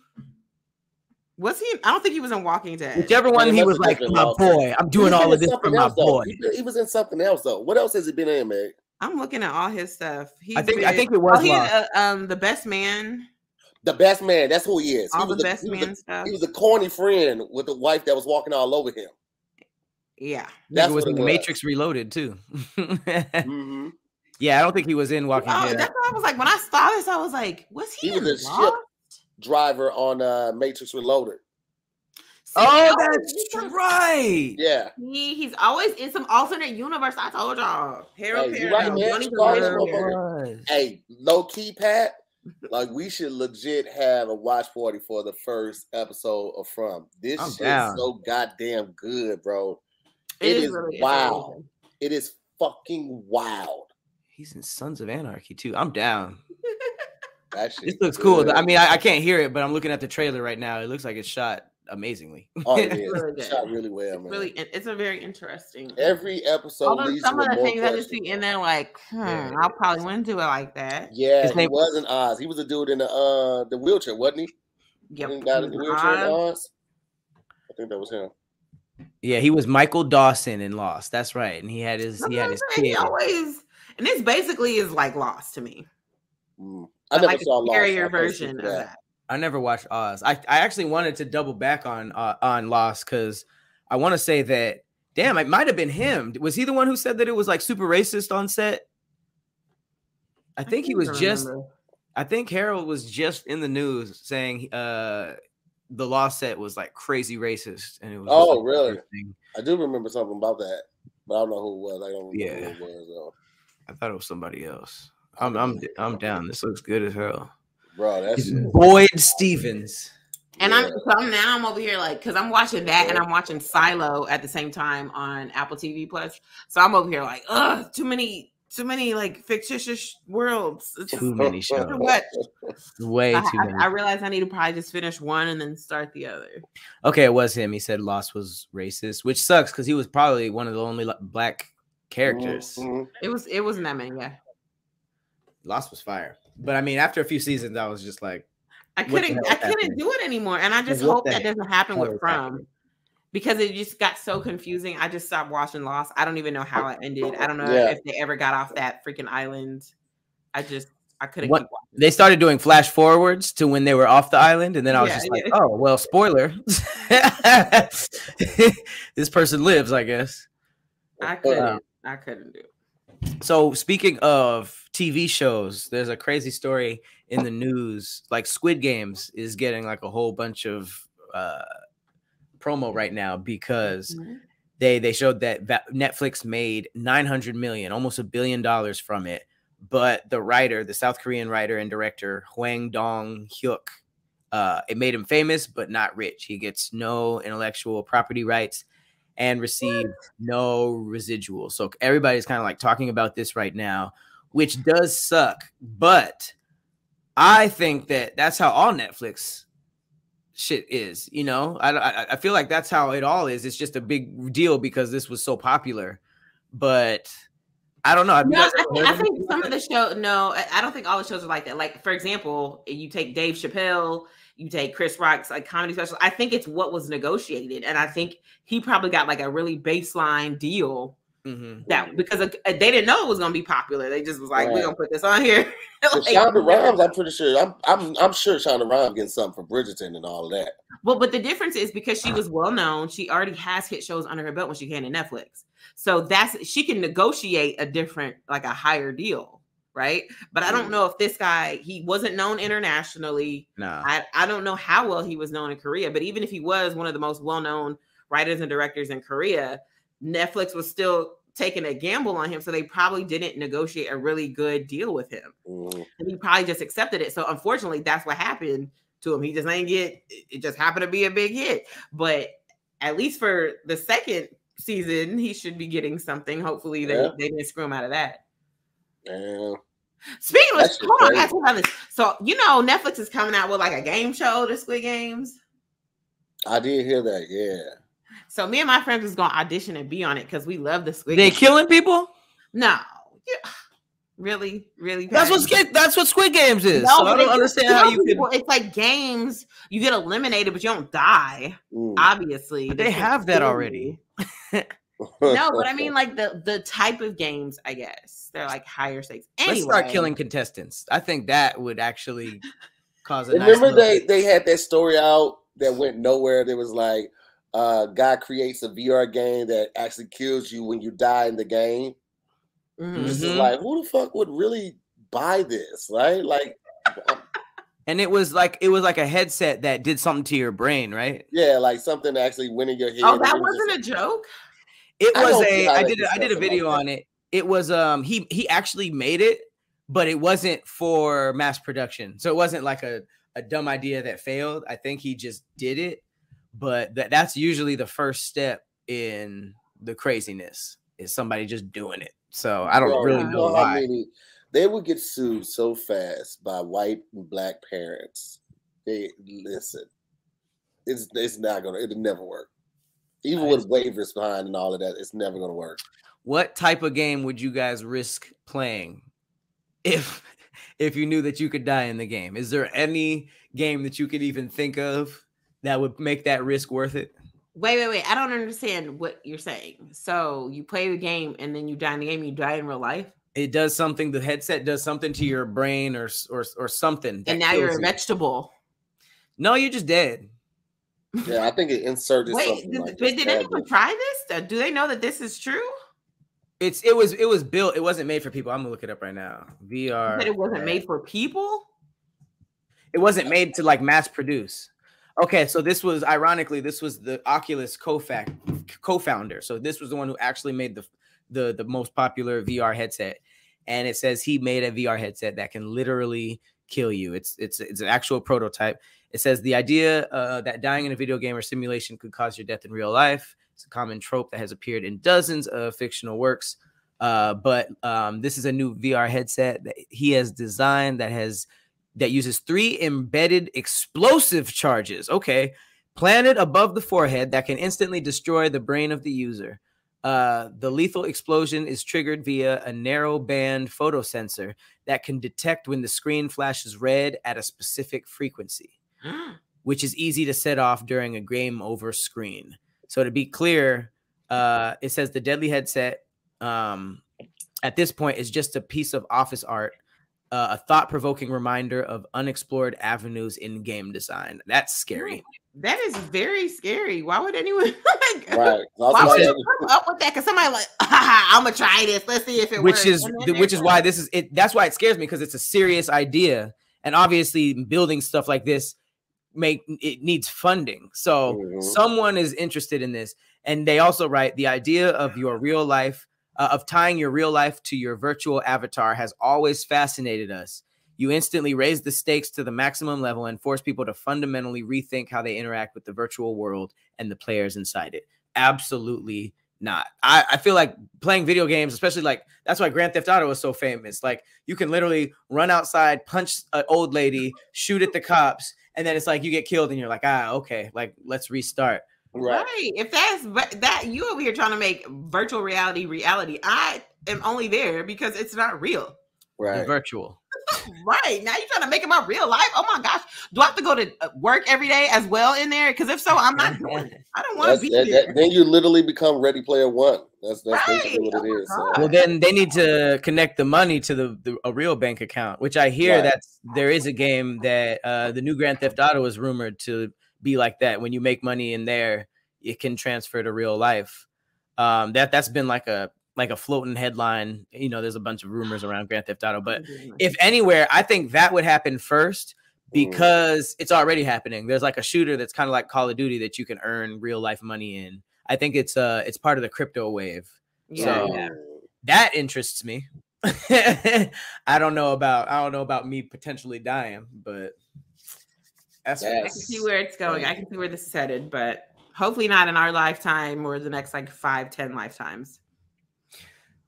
Was he? I don't think he was in Walking Dead. Whichever one, he was like, my boy, I'm doing all of this for my boy. He was in something else though. What else has he been in, man? I'm looking at all his stuff. He's I think big. I think it was oh, he, uh, um the best man. The best man. That's who he is. All he was the best a, man he was a, stuff. He was a corny friend with the wife that was walking all over him. Yeah, that was in the was. Matrix Reloaded too. mm-hmm. Yeah, I don't think he was in Walking Dead. Oh, that's what I was like when I saw this. I was like, was he? He was a ship driver on uh, Matrix Reloaded. So oh, that's always, right. Yeah. He, he's always in some alternate universe. I told y'all. Harold hey, Perrineau. Right, hey, low key, Pat. Like, we should legit have a watch party for the first episode of From. This I'm shit down. is so goddamn good, bro. It, it is, is really wild. Amazing. It is fucking wild. He's in Sons of Anarchy, too. I'm down. That shit this looks good. cool. I mean, I, I can't hear it, but I'm looking at the trailer right now. It looks like it's shot. Amazingly, oh, it is. It's shot really well, it's man. Really, it's a very interesting. Every episode, although some of the things I just see in there, like, hmm, yeah. I probably wouldn't do it like that. Yeah, his name wasn't Oz. He was a dude in the uh the wheelchair, wasn't he? Yep. He got in the wheelchair in Oz. I think that was him. Yeah, he was Michael Dawson in Lost. That's right, and he had his he had his kid. He always, and this basically is like Lost to me. Mm. I never like saw a scarier version of that. I never watched Oz. I, I actually wanted to double back on uh, on Lost because I want to say that, damn, it might have been him. Was he the one who said that it was like super racist on set? I think I he was just, remember. I think Harold was just in the news saying uh, the Lost set was like crazy racist. And it was oh, like, really? Everything. I do remember something about that, but I don't know who it was. I don't remember yeah. who it was. Though. I thought it was somebody else. I'm I'm I'm down. This looks good as hell. Bro, that's Boyd Stevens. And yeah. I'm so I'm now I'm over here like because I'm watching that yeah. and I'm watching Silo at the same time on Apple T V Plus. So I'm over here like, ugh, too many, too many like fictitious worlds. It's too many shows. What? Way I, too many. I, I realized I need to probably just finish one and then start the other. Okay, it was him. He said Lost was racist, which sucks because he was probably one of the only black characters. Mm-hmm. It was it wasn't that many, yeah. Lost was fire. But I mean, after a few seasons, I was just like, I couldn't, I happening? couldn't do it anymore. And I just hope that doesn't happen with From happening? because it just got so confusing. I just stopped watching Lost. I don't even know how it ended. I don't know yeah. if they ever got off that freaking island. I just, I couldn't. What, keep watching. They started doing flash forwards to when they were off the island, and then I was yeah, just like, yeah. oh well, spoiler. This person lives, I guess. I couldn't. Um, I couldn't do it. So speaking of T V shows, there's a crazy story in the news. Like Squid Games is getting like a whole bunch of uh, promo right now because mm-hmm. they they showed that Netflix made nine hundred million dollars, almost a billion dollars from it. But the writer, the South Korean writer and director Hwang Dong-hyuk, uh, it made him famous but not rich. He gets no intellectual property rights and received no residual. So everybody's kind of like talking about this right now, which does suck. But I think that that's how all Netflix shit is. You know, I, I feel like that's how it all is. It's just a big deal because this was so popular. But I don't know. I've no, I think, I think some of the show. No, I don't think all the shows are like that. Like, for example, you take Dave Chappelle. You take Chris Rock's like comedy special. I think it's what was negotiated, and I think he probably got like a really baseline deal mm-hmm. that because a, a, they didn't know it was gonna be popular. They just was like, right. "We're gonna put this on here." Like, Shonda Rhimes, I'm pretty sure. I'm I'm I'm sure Shonda Rhimes getting something for Bridgerton and all of that. Well, but the difference is because she was well known. She already has hit shows under her belt when she came to Netflix, so that's she can negotiate a different, like a higher deal. right? But I don't know if this guy, he wasn't known internationally. No. I, I don't know how well he was known in Korea, but even if he was one of the most well-known writers and directors in Korea, Netflix was still taking a gamble on him, so they probably didn't negotiate a really good deal with him. Mm. And he probably just accepted it. So unfortunately, that's what happened to him. He just ain't get, it just happened to be a big hit. But at least for the second season, he should be getting something. Hopefully they, yeah. they didn't screw him out of that. Yeah. Speaking of, hold on, ask me about this. So, you know, Netflix is coming out with like a game show to Squid Games. I did hear that, yeah. So me and my friends was going to audition and be on it because we love the Squid Games. They killing people? No. Yeah. Really, really. That's what, Squid, that's what Squid Games is. No, so I don't understand how you people, can. It's like games. You get eliminated, but you don't die, mm. obviously. But they have that already. No, but I mean like the, the type of games, I guess. They're like higher stakes. Anyway. Let's start killing contestants. I think that would actually cause a Remember nice they, they had that story out that went nowhere. There was like, uh, guy creates a V R game that actually kills you when you die in the game. Mm-hmm. This is like, who the fuck would really buy this, right? Like, and it was like it was like a headset that did something to your brain, right? Yeah, like something actually went in your head. Oh, that wasn't just, a joke. It was a. I did. I did a video on it. It was um. He he actually made it, but it wasn't for mass production. So it wasn't like a a dumb idea that failed. I think he just did it, but that that's usually the first step in the craziness is somebody just doing it. So I don't Bro, really know well, why. I mean, they would get sued so fast by white and black parents. They listen. It's it's not gonna. It'll never work. Even with waivers behind and all of that, it's never gonna work. What type of game would you guys risk playing if if you knew that you could die in the game? Is there any game that you could even think of that would make that risk worth it? Wait, wait, wait. I don't understand what you're saying. So you play the game and then you die in the game. You die in real life. It does something. The headset does something to your brain or or, or something. And now you're a vegetable. You. No, you're just dead. Yeah, I think it inserted wait, something. Did, like did, did anyone try this? Do they know that this is true? It's It was, it was built. It wasn't made for people. I'm going to look it up right now. V R. But it wasn't made for people? It wasn't made to like mass produce. Okay, so this was, ironically, this was the Oculus co-founder. So this was the one who actually made the, the, the most popular V R headset. And it says he made a V R headset that can literally kill you. It's, it's, it's an actual prototype. It says the idea uh, that dying in a video game or simulation could cause your death in real life. It's a common trope that has appeared in dozens of fictional works. Uh, but um, this is a new V R headset that he has designed that has... that uses three embedded explosive charges, okay, planted above the forehead that can instantly destroy the brain of the user. Uh, the lethal explosion is triggered via a narrow band photosensor that can detect when the screen flashes red at a specific frequency, which is easy to set off during a game over screen. So to be clear, uh, it says the deadly headset um, at this point is just a piece of office art. Uh, a thought-provoking reminder of unexplored avenues in game design. That's scary. That is very scary. Why would anyone? Like, right. Why would you come up with that? Because somebody like, ah, I'm gonna try this. Let's see if it which works. Is, which is which is why this is it. That's why it scares me, because it's a serious idea, and obviously building stuff like this make it needs funding. So mm-hmm. someone is interested in this, and they also write the idea of your real life. Uh, of tying your real life to your virtual avatar has always fascinated us. You instantly raise the stakes to the maximum level and force people to fundamentally rethink how they interact with the virtual world and the players inside it. Absolutely not. I, I feel like playing video games, especially like, that's why Grand Theft Auto was so famous. Like you can literally run outside, punch an old lady, shoot at the cops, and then it's like you get killed and you're like, ah, okay, like let's restart. Right. Right. If that's that, you over here trying to make virtual reality reality. I am only there because it's not real. Right. You're virtual. Right. Now you're trying to make it my real life. Oh my gosh. Do I have to go to work every day as well in there? Because if so, I'm not doing it. I don't want to be that, there. That, then you literally become Ready Player One. That's, that's right. Basically what oh it is. So. Well, then they need to connect the money to the, the a real bank account, which I hear right. that's there is a game that uh, the new Grand Theft Auto is rumored to be like that. When you make money in there, it can transfer to real life. Um, that that's been like a like a floating headline. You know, there's a bunch of rumors around Grand Theft Auto, but if anywhere, I think that would happen first because it's already happening. There's like a shooter that's kind of like Call of Duty that you can earn real life money in. I think it's uh it's part of the crypto wave. Yeah. So yeah. That interests me. I don't know about I don't know about me potentially dying, but that's yes. I can see where it's going. I can see where this is headed, but hopefully not in our lifetime or the next like five, ten lifetimes.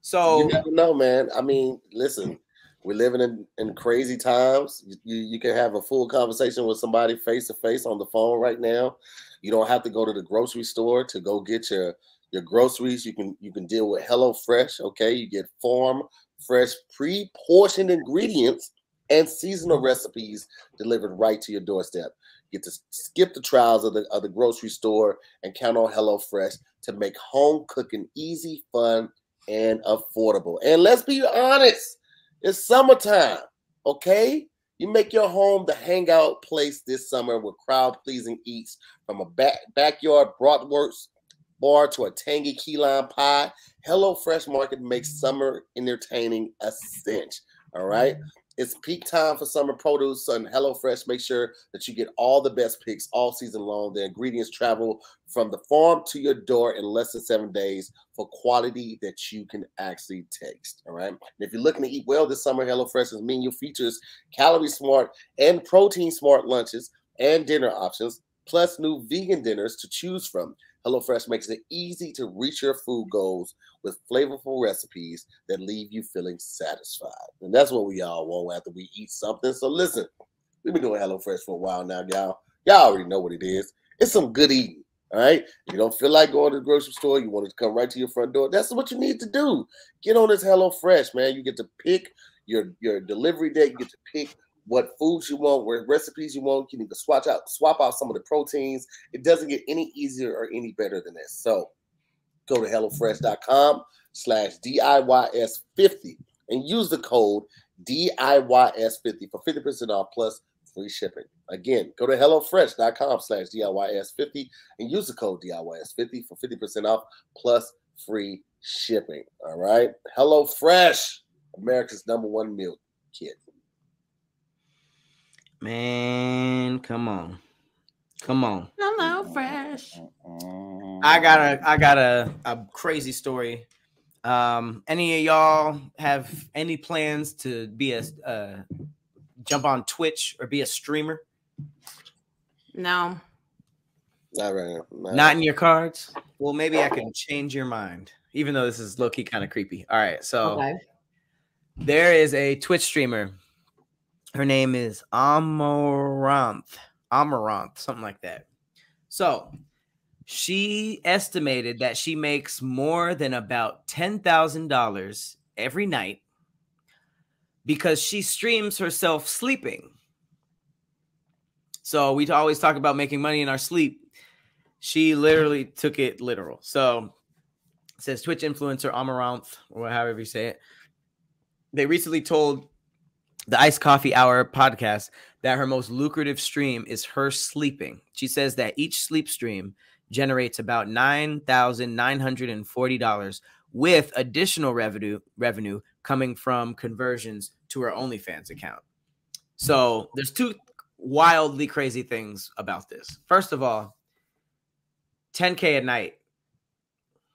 So you never know, man. I mean, listen, we're living in, in crazy times. You, you can have a full conversation with somebody face to face on the phone right now. You don't have to go to the grocery store to go get your, your groceries. You can you can deal with HelloFresh, okay? You get farm fresh pre-portioned ingredients and seasonal recipes delivered right to your doorstep. You get to skip the trials of the, of the grocery store and count on HelloFresh to make home cooking easy, fun, and affordable. And let's be honest, it's summertime, okay? You make your home the hangout place this summer with crowd-pleasing eats from a back, backyard bratwurst bar to a tangy key lime pie. HelloFresh Market makes summer entertaining a cinch, all right? It's peak time for summer produce, and HelloFresh makes sure that you get all the best picks all season long. The ingredients travel from the farm to your door in less than seven days for quality that you can actually taste, all right? And if you're looking to eat well this summer, HelloFresh's menu features calorie-smart and protein-smart lunches and dinner options, plus new vegan dinners to choose from. HelloFresh makes it easy to reach your food goals with flavorful recipes that leave you feeling satisfied. And that's what we all want after we eat something. So listen, we've been doing HelloFresh for a while now, y'all. Y'all already know what it is. It's some good eating, all right? You don't feel like going to the grocery store. You want it to come right to your front door. That's what you need to do. Get on this HelloFresh, man. You get to pick your, your delivery date. You get to pick what foods you want, what recipes you want. You need to swap out, swap out some of the proteins. It doesn't get any easier or any better than this. So go to HelloFresh.com slash D I Y S fifty and use the code D I Y S fifty for fifty percent off plus free shipping. Again, go to HelloFresh.com slash D I Y S fifty and use the code D I Y S fifty for fifty percent off plus free shipping. All right. HelloFresh, America's number one meal kit. Man, come on. Come on. Hello, Fresh. I got a I got a, a crazy story. Um, any of y'all have any plans to be a uh, jump on Twitch or be a streamer? No. Not right now. Not, Not in your cards? Well, maybe I can change your mind, even though this is low-key kind of creepy. All right, so okay. There is a Twitch streamer. Her name is Amaranth, Amaranth, something like that. So she estimated that she makes more than about ten thousand dollars every night because she streams herself sleeping. So we always talk about making money in our sleep. She literally took it literal. So it says Twitch influencer Amaranth, or however you say it. They recently told the Iced Coffee Hour podcast that her most lucrative stream is her sleeping. She says that each sleep stream generates about nine thousand nine hundred forty dollars with additional revenue revenue coming from conversions to her OnlyFans account. So there's two wildly crazy things about this. First of all, ten K a night.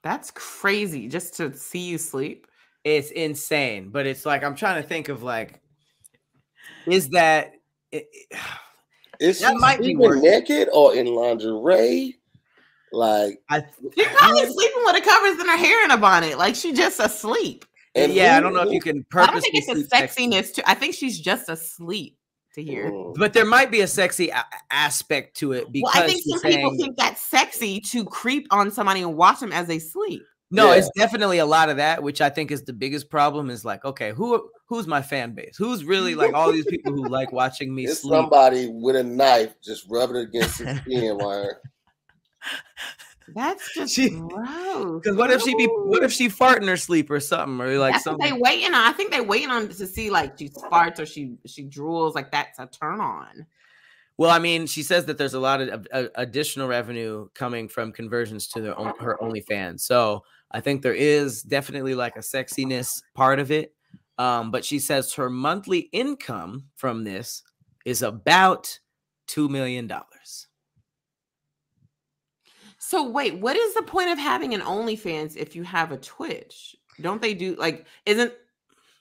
That's crazy just to see you sleep. It's insane, but it's like I'm trying to think of like Is that it, is that she might be naked or in lingerie? Like I, she's probably I, sleeping with the covers and her hair in a bonnet. Like she's just asleep. And yeah, ooh, I don't know if you can purposely. I don't think it's a sexiness. To, I think she's just asleep to here. Oh. But there might be a sexy a aspect to it because well, I think some saying, people think that's sexy to creep on somebody and watch them as they sleep. No, yeah. It's definitely a lot of that, which I think is the biggest problem is like, okay, who who's my fan base? Who's really like all these people who like watching me it's sleep? Somebody with a knife just rubbing it against his skin wire. That's just she, gross. Because what if she be what if she fart in her sleep or something? Or like that's something they waiting on. I think they waiting on to see like she farts or she she drools, like that's a turn on. Well, I mean, she says that there's a lot of uh, additional revenue coming from conversions to their own, her OnlyFans. So I think there is definitely like a sexiness part of it. Um, but she says her monthly income from this is about two million dollars. So wait, what is the point of having an OnlyFans if you have a Twitch? Don't they do like, isn't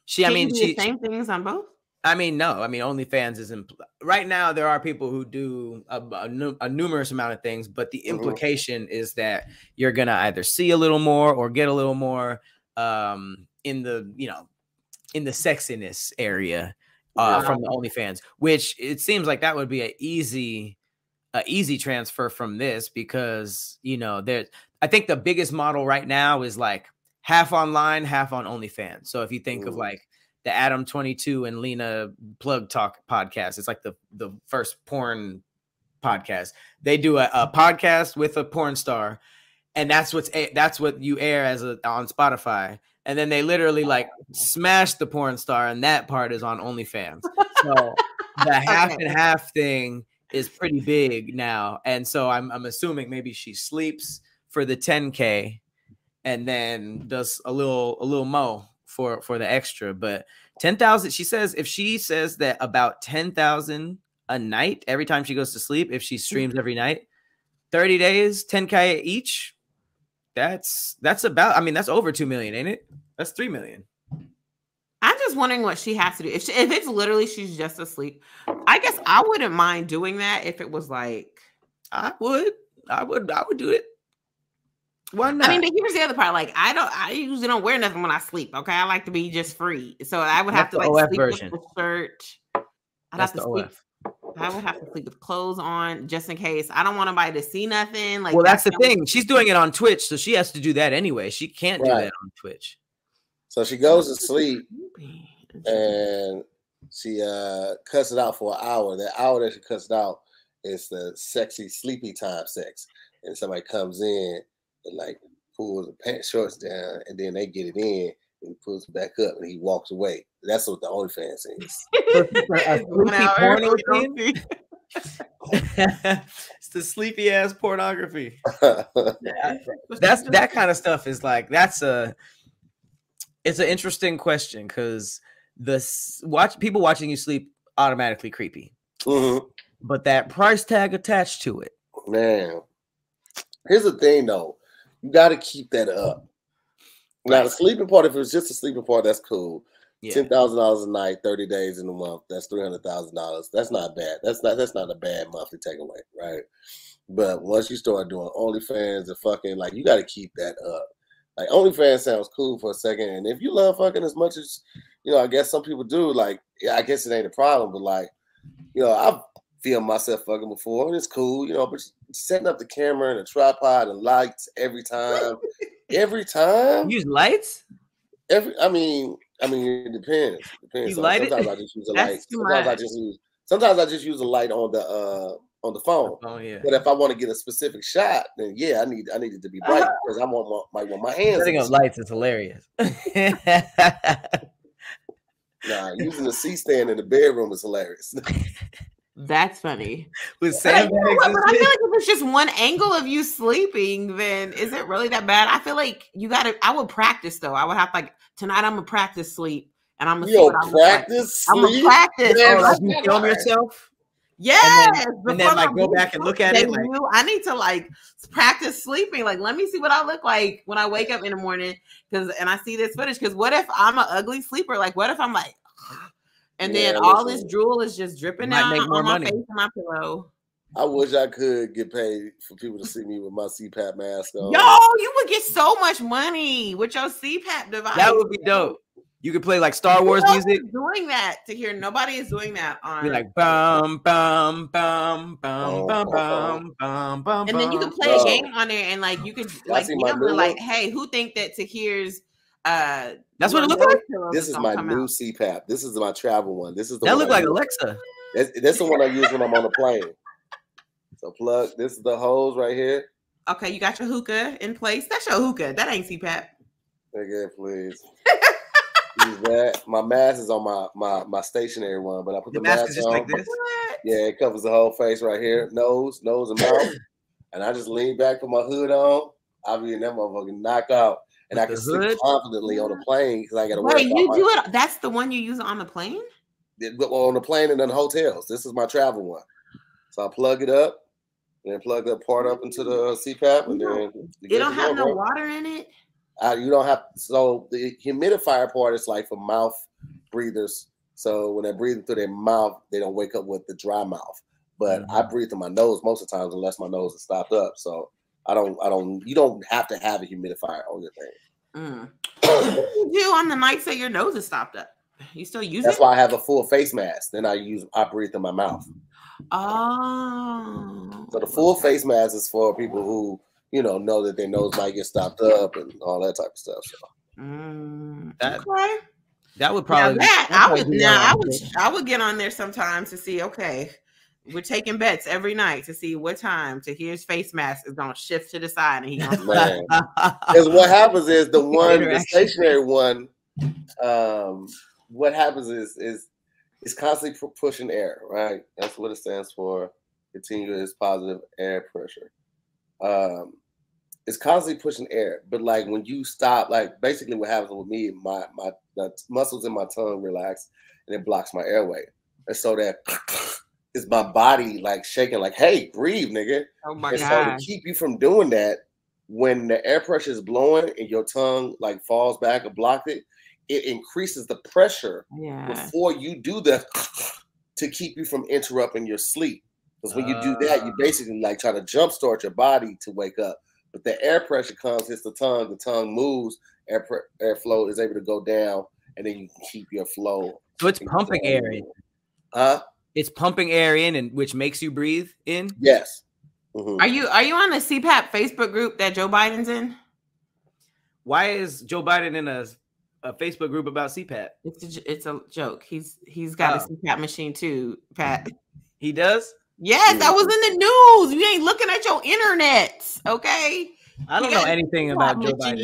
she, I mean, she, the same she, things on both? I mean, no, I mean, OnlyFans is impl- right now. There are people who do a, a, nu- a numerous amount of things, but the implication mm-hmm. is that you're going to either see a little more or get a little more um, in the, you know, in the sexiness area uh, wow. from the OnlyFans, which it seems like that would be an easy, a easy transfer from this because, you know, there, I think the biggest model right now is like half online, half on OnlyFans. So if you think Ooh. Of like the Adam twenty-two and Lena Plug Talk podcast, it's like the, the first porn podcast. They do a, a podcast with a porn star and that's what's, a, that's what you air as a, on Spotify. And then they literally like smash the porn star and that part is on OnlyFans. So the half okay. and half thing is pretty big now. And so I'm, I'm assuming maybe she sleeps for the ten K and then does a little, a little mo for, for the extra, but ten thousand, she says, if she says that about ten thousand a night, every time she goes to sleep, if she streams every night, thirty days, ten K each. That's that's about, I mean, that's over two million, ain't it? That's three million. I'm just wondering what she has to do. If she, if it's literally she's just asleep, I guess I wouldn't mind doing that if it was like. I would. I would. I would do it. Why not? I mean, but here's the other part. Like, I don't, I usually don't wear nothing when I sleep. Okay. I like to be just free. So I would have that's to like O F sleep version. With a shirt. I'd that's have to sleep. O F. I would have to sleep with clothes on just in case. I don't want anybody to see nothing. Like, well, that's, that's the thing. Thing. She's doing it on Twitch, so she has to do that anyway. She can't right. do that on Twitch. So she goes to sleep and she uh, cuts it out for an hour. That hour that she cuts it out is the sexy sleepy time sex. And somebody comes in and like pulls the pants shorts down, and then they get it in. He pulls back up and he walks away. That's what the OnlyFans is. It's the sleepy ass pornography. That's that kind of stuff is like that's a. It's an interesting question because the watch people watching you sleep automatically creepy, mm-hmm. but that price tag attached to it. Man, here's the thing though, you got to keep that up. Now the sleeping part, if it was just a sleeping part, that's cool. Yeah. Ten thousand dollars a night, thirty days in a month, that's three hundred thousand dollars. That's not bad. That's not that's not a bad monthly takeaway, right? But once you start doing OnlyFans and fucking, like you got to keep that up. Like OnlyFans sounds cool for a second, and if you love fucking as much as you know, I guess some people do. Like, yeah, I guess it ain't a problem, but like, you know, I've filmed myself fucking before, and it's cool, you know. But setting up the camera and a tripod and lights every time. Every time use lights. Every I mean, I mean, it depends. It depends. You sometimes light it? I just use a light. Sometimes I just use. Sometimes I just use a light on the uh on the phone. Oh yeah. But if I want to get a specific shot, then yeah, I need I need it to be bright uh-huh. because I want my, my, want my hands. Setting up lights is hilarious. Nah, using a C stand in the bedroom is hilarious. That's funny. With Sam, I, I feel like if it's just one angle of you sleeping, then is it really that bad? I feel like you gotta. I would practice though. I would have like tonight. I'm gonna practice sleep, and I'm gonna Yo, see what practice. I'm gonna practice. Yes. Oh, like, you film yourself. Yes. And then, and then like go back and look at it. Like, I need to like practice sleeping. Like let me see what I look like when I wake up in the morning. Because and I see this footage. Because what if I'm an ugly sleeper? Like what if I'm like. And yeah, then all this drool is just dripping out on my money. Face and my pillow. I wish I could get paid for people to see me with my C PAP mask on. Yo, you would get so much money with your C PAP device. That would be dope. You could play like Star Wars music. Doing that to hear nobody is doing that on. You're like bum bum bum bum bum bum bum bum. And then you can play oh. a game on there and like you could like you know like hey who think that to hear's. Uh, that's what it looked like. This is my new out. C PAP. This is my travel one. This is the that looked like use. Alexa. That's, that's the one I use when I'm on the plane. So plug. This is the hose right here. Okay, you got your hookah in place. That's your hookah. That ain't C PAP. Okay, please. Use that. My mask is on my my my stationary one, but I put the, the mask, mask is just on. Like this. What? Yeah, it covers the whole face right here, nose, nose, and mouth. And I just lean back with my hood on. I be in that motherfucking knockout. And with I can sit confidently on a plane because I got to worry about you my- do it. That's the one you use on the plane? Well, on the plane and in the hotels. This is my travel one. So I plug it up and then plug that part up into the C PAP. And then it don't have no water in it? Uh, you don't have, so the humidifier part is like for mouth breathers. So when they're breathing through their mouth, they don't wake up with the dry mouth. But mm-hmm. I breathe through my nose most of the times unless my nose is stopped up. So I don't, I don't, you don't have to have a humidifier on your thing. Mm. What do you do on the nights that your nose is stopped up? You still use That's it? That's why I have a full face mask. Then I use, I breathe through my mouth. Oh. So the full face mask is for people who, you know, know that their nose might get stopped up and all that type of stuff. So. Mm, that, okay. That would probably. Now that, that I would. Now I would. I would get on there sometimes to see. Okay, we're taking bets every night to see what time to hear his face mask is gonna shift to the side and he gonna. Because what happens is the one, the stationary one. Um, what happens is is it's constantly pushing air. Right. That's what it stands for. Continuous positive air pressure. Um, it's constantly pushing air, but like when you stop, like basically what happens with me, my my the muscles in my tongue relax and it blocks my airway, and so that is my body like shaking, like hey, breathe, nigga. Oh my and god! So to keep you from doing that, when the air pressure is blowing and your tongue like falls back or blocked it, it increases the pressure yeah. before you do the to keep you from interrupting your sleep. Because when you do that, you basically like try to jumpstart your body to wake up. But the air pressure comes, hits the tongue, the tongue moves, air pr- airflow is able to go down, and then you can keep your flow. So it's pumping down. Air in. Huh? It's pumping air in, and which makes you breathe in? Yes. Mm-hmm. Are you are you on the C PAP Facebook group that Joe Biden's in? Why is Joe Biden in a, a Facebook group about C PAP? It's a, it's a joke. He's He's got oh. a C PAP machine too, Pat. He does? Yes, that was in the news. You ain't looking at your internet, okay? I don't know anything about Joe Biden.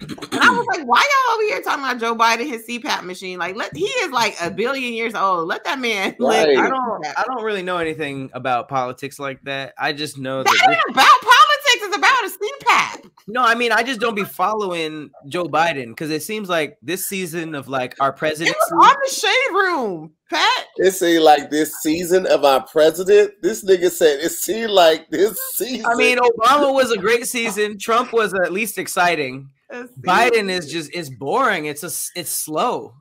And I was like, why y'all over here talking about Joe Biden, his C PAP machine? Like, let he is like a billion years old. Let that man live. Right. I don't, I don't really know anything about politics like that. I just know that, that ain't this- about politics. It's about a C PAP. No, I mean, I just don't be following Joe Biden because it seems like this season of like our presidency. It was on the Shade Room, Pat. It seemed like this season of our president. This nigga said it seemed like this season. I mean, Obama was a great season. Trump was at least exciting. Biden is just it's boring. It's a it's slow.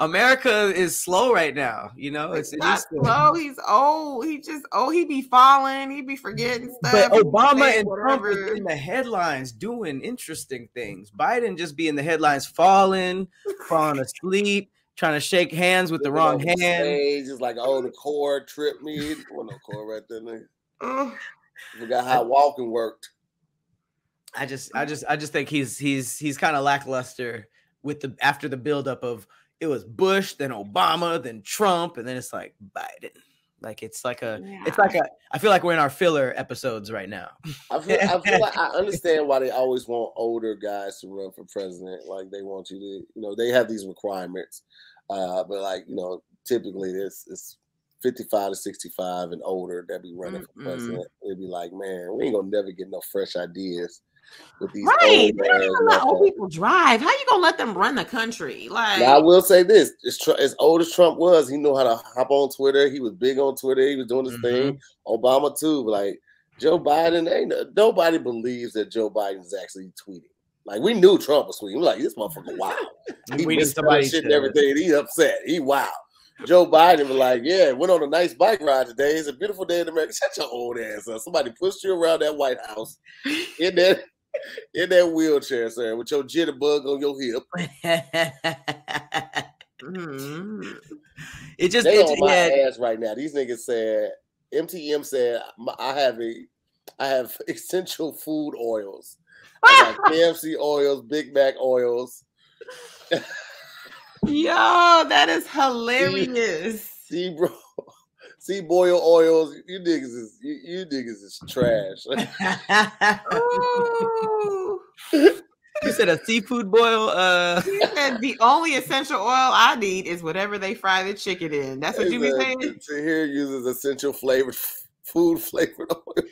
America is slow right now, you know. It's not slow. He's old. He just oh, he be falling. He be forgetting stuff. But Obama and Trump are in the headlines doing interesting things. Biden just be in the headlines, falling, falling asleep, trying to shake hands with the wrong hand. He's just like, oh, the cord tripped me. Oh, no cord right there, nigga. Forgot how walking worked. I just, I just, I just think he's he's he's kind of lackluster. With the after the buildup of it was Bush, then Obama, then Trump, and then it's like Biden. Like it's like a, yeah. it's like a. I feel like we're in our filler episodes right now. I feel, I feel like I understand why they always want older guys to run for president. Like they want you to, you know, they have these requirements, uh, but like you know, typically this is fifty-five to sixty-five and older that be running mm-hmm. for president. They'd be like, man, we ain't gonna never get no fresh ideas. With these right, they don't even let old people drive. How you gonna let them run the country? Like, now I will say this: as, tr- as old as Trump was, he knew how to hop on Twitter. He was big on Twitter. He was doing his mm-hmm. thing. Obama too. Like Joe Biden, ain't nobody believes that Joe Biden is actually tweeting. Like we knew Trump was tweeting. We're like this motherfucker wild. He missed somebody shit and everything. He upset. He wild. Joe Biden was like, yeah, went on a nice bike ride today. It's a beautiful day in America. Shut your old ass up. Somebody pushed you around that White House in that in that wheelchair, sir, with your jitterbug on your hip. mm-hmm. It just they it, on my yeah. ass right now. These niggas said M T M said I have a I have essential food oils. I got K F C oils, Big Mac oils. Yo, that is hilarious. See, bro, see, boil oils. You niggas is you, you niggas is trash. You said a seafood boil. Uh, he said the only essential oil I need is whatever they fry the chicken in. That's what you be saying. To hear uses essential flavored food flavored oils.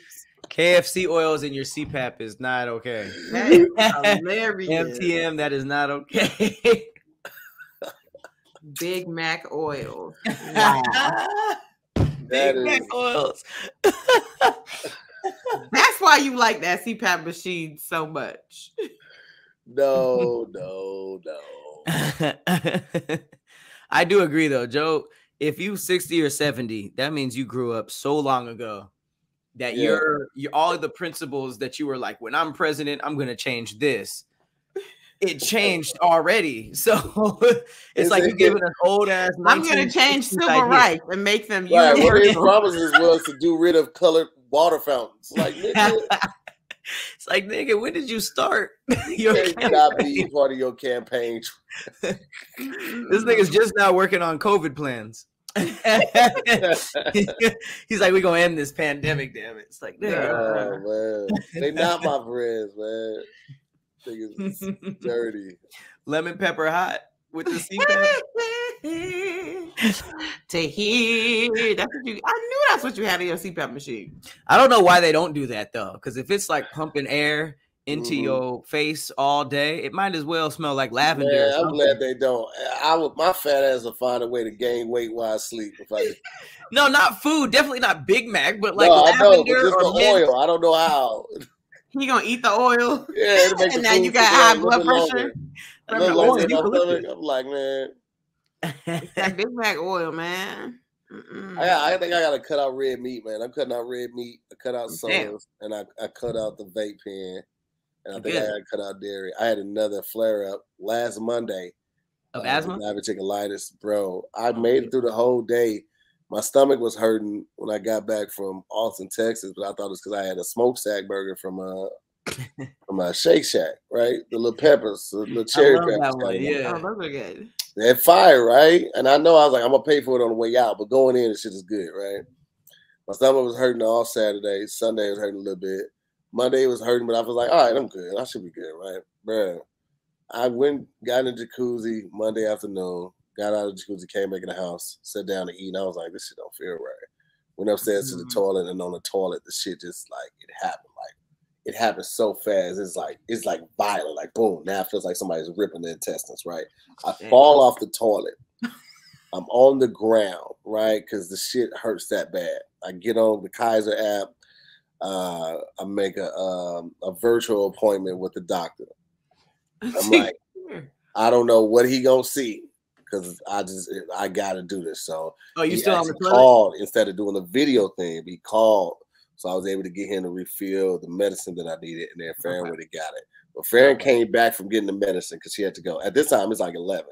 K F C oils in your C PAP is not okay. That is hilarious. M T M, that is not okay. Big Mac oil. Wow. Big is... Mac oils. That's why you like that C PAP machine so much. No, no, no. I do agree though, Joe. If you sixty or seventy, that means you grew up so long ago that yeah. you're, you're all of the principles that you were like, when I'm president, I'm going to change this. It changed already. So it's is like it, you're giving an old ass. I'm going to change civil idea. rights and make them. Right, one of his promises was to do rid of colored water fountains. Like, nigga, it's like, nigga, when did you start? You can't stop being part of your campaign. This nigga's just now working on COVID plans. He's like, we're gonna end this pandemic, damn it. It's like, oh, man. They not my friends, man. Niggas dirty. Lemon pepper hot with the C PAP. To hear that's what you I knew that's what you had in your C PAP machine. I don't know why they don't do that though, because if it's like pumping air into mm-hmm. your face all day, it might as well smell like lavender. Man, I'm glad they don't. I would, my fat ass will find a way to gain weight while I sleep. If I... No, not food. Definitely not Big Mac, but like no, lavender I know, but just or the oil. I don't know how. He gonna eat the oil? Yeah, it'll make and now you got high blood pressure. I'm like, man, it's that Big Mac oil, man. Mm-mm. I, I think I gotta cut out red meat, man. I'm cutting out red meat. I cut out sodas, and I, I cut out the vape pen. And I think Good. I had to cut out dairy. I had another flare up last Monday. Of uh, asthma? Diverticulitis, bro. I made it through the whole day. My stomach was hurting when I got back from Austin, Texas, but I thought it was because I had a smokestack burger from a uh, from uh, Shake Shack, right? The little peppers, the little cherry peppers. I love that one. Yeah, oh, those are good. They're fire, right? And I know I was like, I'm gonna pay for it on the way out, but going in, the shit is good, right? My stomach was hurting all Saturday. Sunday was hurting a little bit. Monday was hurting, but I was like, all right, I'm good. I should be good, right? Bruh, I went, got in the jacuzzi Monday afternoon, got out of the jacuzzi, came back in the house, sat down to eat, and I was like, this shit don't feel right. Went upstairs mm-hmm. to the toilet, and on the toilet, the shit just, like, it happened. Like, it happened so fast. It's like, it's like violent. Like, boom. Now it feels like somebody's ripping the intestines, right? I Damn. fall off the toilet. I'm on the ground, right? Because the shit hurts that bad. I get on the Kaiser app. Uh, I make a um, a virtual appointment with the doctor. I'm like, I don't know what he gonna see because I just I gotta do this. So oh, you he still on the called instead of doing a video thing. He called, so I was able to get him to refill the medicine that I needed, and then Farron okay. would have got it. But Farron okay. came back from getting the medicine because she had to go. At this time, it's like eleven.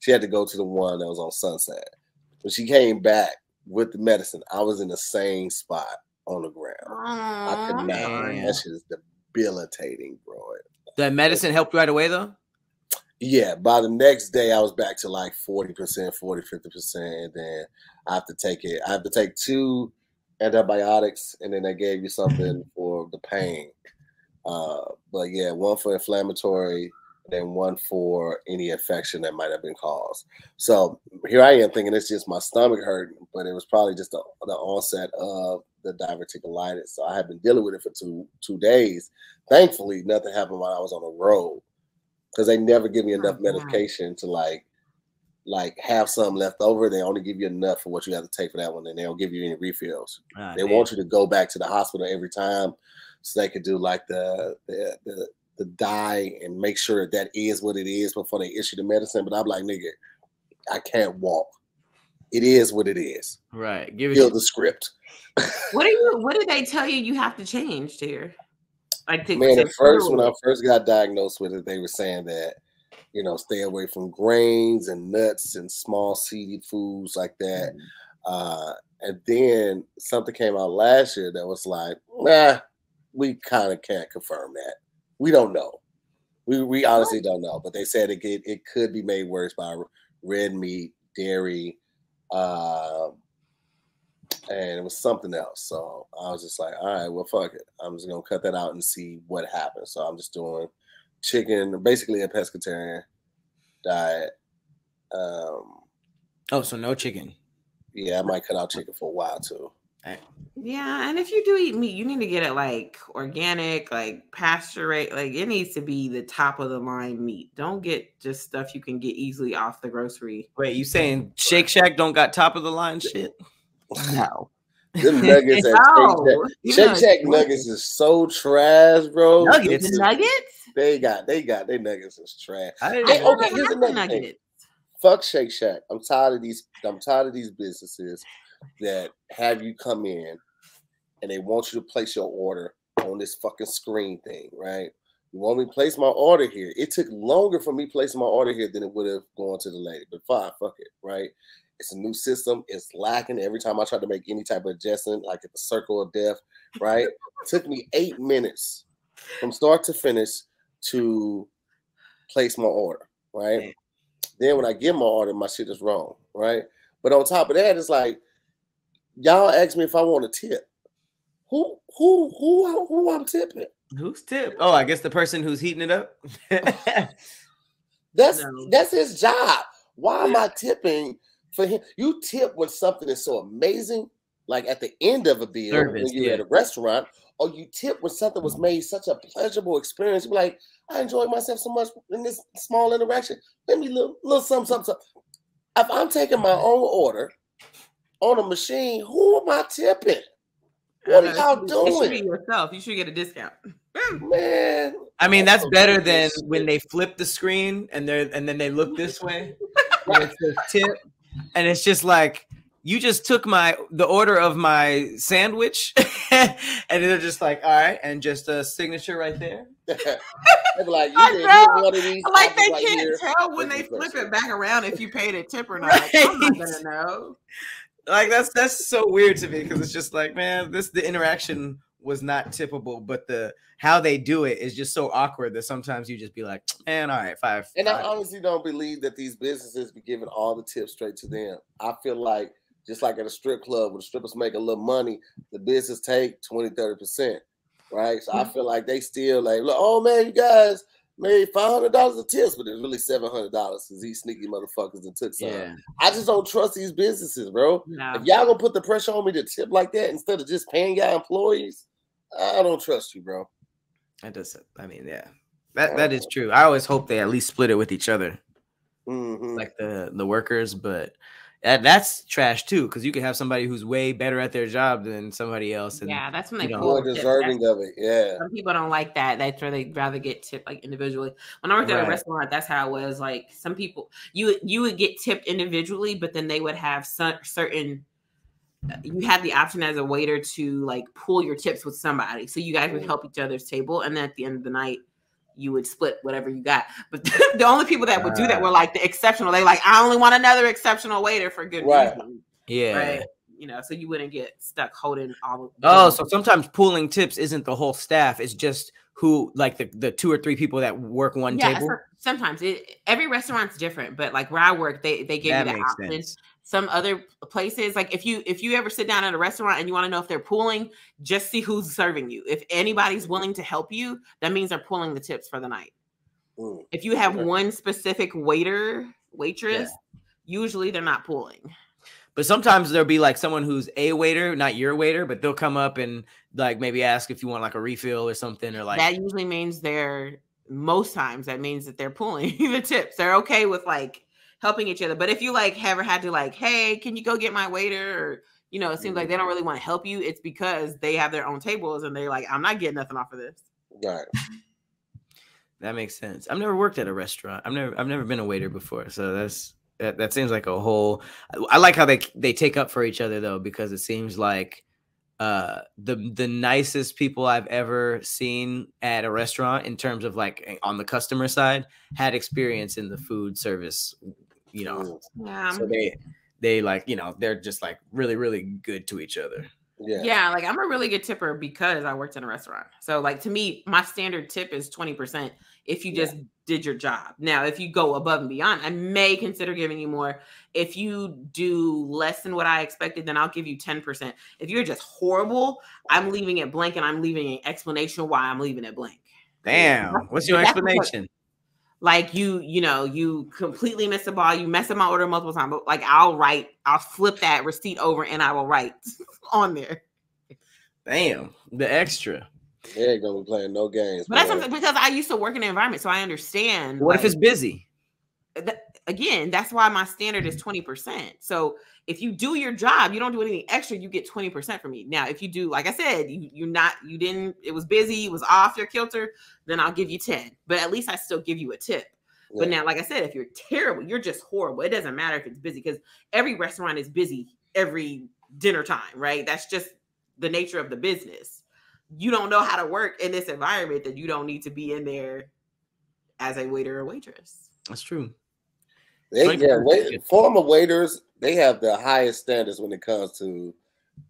She had to go to the one that was on Sunset. When she came back with the medicine, I was in the same spot. On the ground. Aww. I could not. Damn. That shit is debilitating, bro. That medicine helped right away, though? Yeah. By the next day, I was back to like forty percent, forty, fifty percent. And then I have to take it. I have to take two antibiotics, and then they gave you something for the pain. Uh, but yeah, one for inflammatory, and one for any infection that might have been caused. So here I am thinking it's just my stomach hurting, but it was probably just the, the onset of the diverticulitis. So I had been dealing with it for two two days. Thankfully, nothing happened while I was on the road because they never give me enough oh, medication wow. to like like have some left over. They only give you enough for what you have to take for that one, and they don't give you any refills. Oh, they man. want you to go back to the hospital every time so they could do like the the, the, the dye and make sure that is what it is before they issue the medicine. But I'm like, nigga, I can't walk. It is what it is. Right. Give Build it the script. What do you? What did they tell you? You have to change here. Like to, man, to at first when I first got diagnosed with it, they were saying that you know stay away from grains and nuts and small seeded foods like that. Mm-hmm. uh, and then something came out last year that was like, nah, we kind of can't confirm that. We don't know. We we honestly what? don't know. But they said it it, it could be made worse by red meat, dairy. Uh, and it was something else. So I was just like, all right, well, fuck it. I'm just going to cut that out and see what happens. So I'm just doing chicken, basically a pescatarian diet. Um, oh, so no chicken. Yeah, I might cut out chicken for a while, too. Yeah, and if you do eat meat, you need to get it like organic, like pasture-raised. Like it needs to be the top of the line meat. Don't get just stuff you can get easily off the grocery. Wait, you saying Shake Shack don't got top of the line shit? No. Them nuggets at no. Shake Shack. Shake Shack nuggets is so trash, bro. Nuggets, is, nuggets. They got, they got, they nuggets is trash. I didn't they, okay, here's another nuggets. Thing. Fuck Shake Shack. I'm tired of these. I'm tired of these businesses that have you come in and they want you to place your order on this fucking screen thing, right? You want me to place my order here? It took longer for me placing my order here than it would have gone to the lady. But fine, fuck it, right? It's a new system. It's lacking. Every time I tried to make any type of adjustment, like at the circle of death, right? It took me eight minutes from start to finish to place my order, right? Yeah. Then when I get my order, my shit is wrong, right? But on top of that, it's like, y'all asked me if I want a tip. Who, who, who, who I'm tipping? Who's tip? Oh, I guess the person who's heating it up. that's no. that's his job. Why am I tipping for him? You tip when something is so amazing, like at the end of a bill Service, when you're yeah. at a restaurant, or you tip when something was made such a pleasurable experience. You're like, I enjoyed myself so much in this small interaction. Let me little little something, something, something. If I'm taking my own order on a machine, who am I tipping? What are y'all doing? You should be yourself. You should get a discount. Man, I mean that's better than when they flip the screen and they're and then they look this way. And it says tip, and it's just like you just took my the order of my sandwich, and they're just like, all right, and just a signature right there. Like, you I know. One of these like they right can't here. Tell when they flip it back around if you paid a tip or not. Right. I'm not gonna know. Like that's that's so weird to me because it's just like, man, this the interaction was not tippable, but the how they do it is just so awkward that sometimes you just be like, man, all right, five. And five. I honestly don't believe that these businesses be giving all the tips straight to them. I feel like just like at a strip club where the strippers make a little money, the business take twenty, thirty percent, right? So I feel like they still like, oh man, you guys made five hundred dollars of tips, but it's really seven hundred dollars because these sneaky motherfuckers that took some. Yeah. I just don't trust these businesses, bro. No. If y'all gonna put the pressure on me to tip like that instead of just paying y'all employees, I don't trust you, bro. That does, I mean, yeah. That that is true. I always hope they at least split it with each other. Mm-hmm. Like the, the workers, but that, that's trash too, because you can have somebody who's way better at their job than somebody else. And, yeah, that's when they you know, more deserving that's, of it. Yeah, some people don't like that. That's where they'd rather get tipped like individually. When I worked right. at a restaurant, that's how it was. Like some people, you you would get tipped individually, but then they would have some, certain. You had the option as a waiter to like pool your tips with somebody, so you guys would help each other's table, and then at the end of the night, you would split whatever you got. But the only people that would do that were like the exceptional. They like, I only want another exceptional waiter for good right. reason. Yeah. Right? You know, so you wouldn't get stuck holding all of them. Oh, so sometimes pooling tips isn't the whole staff. It's just who, like the, the two or three people that work one yeah, table? Sometimes. It, every restaurant's different, but like where I work, they, they give that you the option. Sense. Some other places, like if you if you ever sit down at a restaurant and you want to know if they're pooling, just see who's serving you. If anybody's willing to help you, that means they're pooling the tips for the night. Ooh, if you have okay. one specific waiter, waitress, yeah. usually they're not pooling. But sometimes there'll be like someone who's a waiter, not your waiter, but they'll come up and like maybe ask if you want like a refill or something, or like that usually means they're most times that means that they're pooling the tips. They're okay with like helping each other. But if you like ever had to like, hey, can you go get my waiter? Or, you know, it seems like they don't really want to help you. It's because they have their own tables and they're like, I'm not getting nothing off of this. Right. That makes sense. I've never worked at a restaurant. I've never, I've never been a waiter before. So that's, that, that seems like a whole, I like how they, they take up for each other though, because it seems like uh, the, the nicest people I've ever seen at a restaurant in terms of like on the customer side had experience in the food service. You know, yeah. So they, they like, you know, they're just like really, really good to each other. Yeah. Yeah. Like I'm a really good tipper because I worked in a restaurant. So like, to me, my standard tip is twenty percent. If you just yeah. did your job. Now, if you go above and beyond, I may consider giving you more. If you do less than what I expected, then I'll give you ten percent. If you're just horrible, I'm leaving it blank and I'm leaving an explanation why I'm leaving it blank. Damn. What's your explanation? Like you, you know, you completely miss the ball. You mess up my order multiple times. But like I'll write, I'll flip that receipt over and I will write on there. Damn, the extra. They ain't gonna be playing no games. But that's something, because I used to work in an environment, so I understand. What like, if it's busy? Th- again, that's why my standard is twenty percent. So if you do your job, you don't do anything extra, you get twenty percent from me. Now, if you do, like I said, you, you're not, you didn't, it was busy, it was off your kilter, then I'll give you ten. But at least I still give you a tip. Yeah. But now, like I said, if you're terrible, you're just horrible. It doesn't matter if it's busy, because every restaurant is busy every dinner time, right? That's just the nature of the business. You don't know how to work in this environment that you don't need to be in there as a waiter or waitress. That's true. They, yeah, wait, former waiters, they have the highest standards when it comes to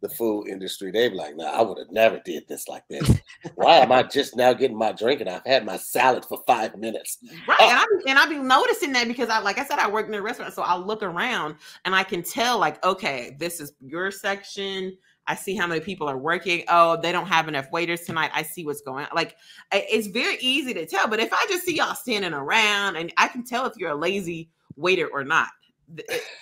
the food industry. They be like, nah, I would have never did this like this. Why am I just now getting my drink and I've had my salad for five minutes? Right, oh. and I've and been noticing that because, I, like I said, I work in a restaurant, so I look around and I can tell, like, okay, this is your section. I see how many people are working. Oh, they don't have enough waiters tonight. I see what's going on. Like, it's very easy to tell. But if I just see y'all standing around, and I can tell if you're a lazy waiter or not.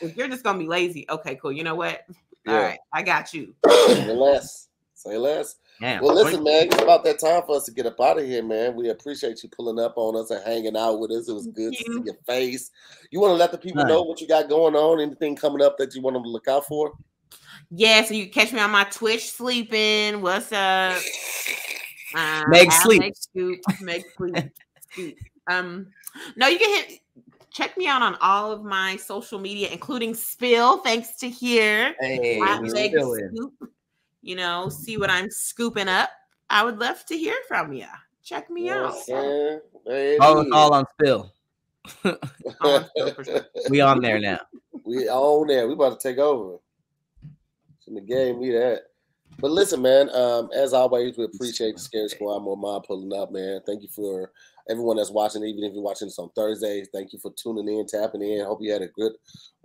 If you're just going to be lazy, okay, cool. You know what? All yeah. right, I got you. Say less. Say less. Damn. Well, listen, man, it's about that time for us to get up out of here, man. We appreciate you pulling up on us and hanging out with us. It was good Thank to you. see your face. You want to let the people right. know what you got going on? Anything coming up that you want them to look out for? Yeah, so you can catch me on my Twitch sleeping. What's up? Um, Meg sleep. Make scoop. Meg sleep. Um, no, you can hit, check me out on all of my social media, including Spill. Thanks to here. Hey, Meg Scoop. You know, see what I'm scooping up. I would love to hear from you. Check me yes, out. All in all on Spill. on Spill for sure. We on there now. We on there. We about to take over. In the game, we that. But listen, man, um, as always, we appreciate the Scary Squad More Mob pulling up, man. Thank you for everyone that's watching, even if you're watching this on Thursdays. Thank you for tuning in, tapping in. Hope you had a good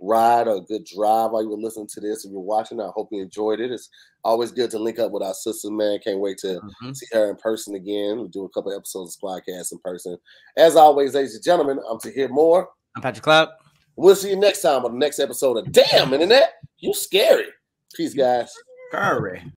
ride or a good drive while you were listening to this. If you're watching, I hope you enjoyed it. It's always good to link up with our sister, man. Can't wait to mm-hmm. see her in person again. We'll do a couple episodes of Squadcast in person. As always, ladies and gentlemen, I'm to hear more. I'm Patrick Cloud. We'll see you next time on the next episode of Damn Internet, You Scary. Peace, guys. Curry.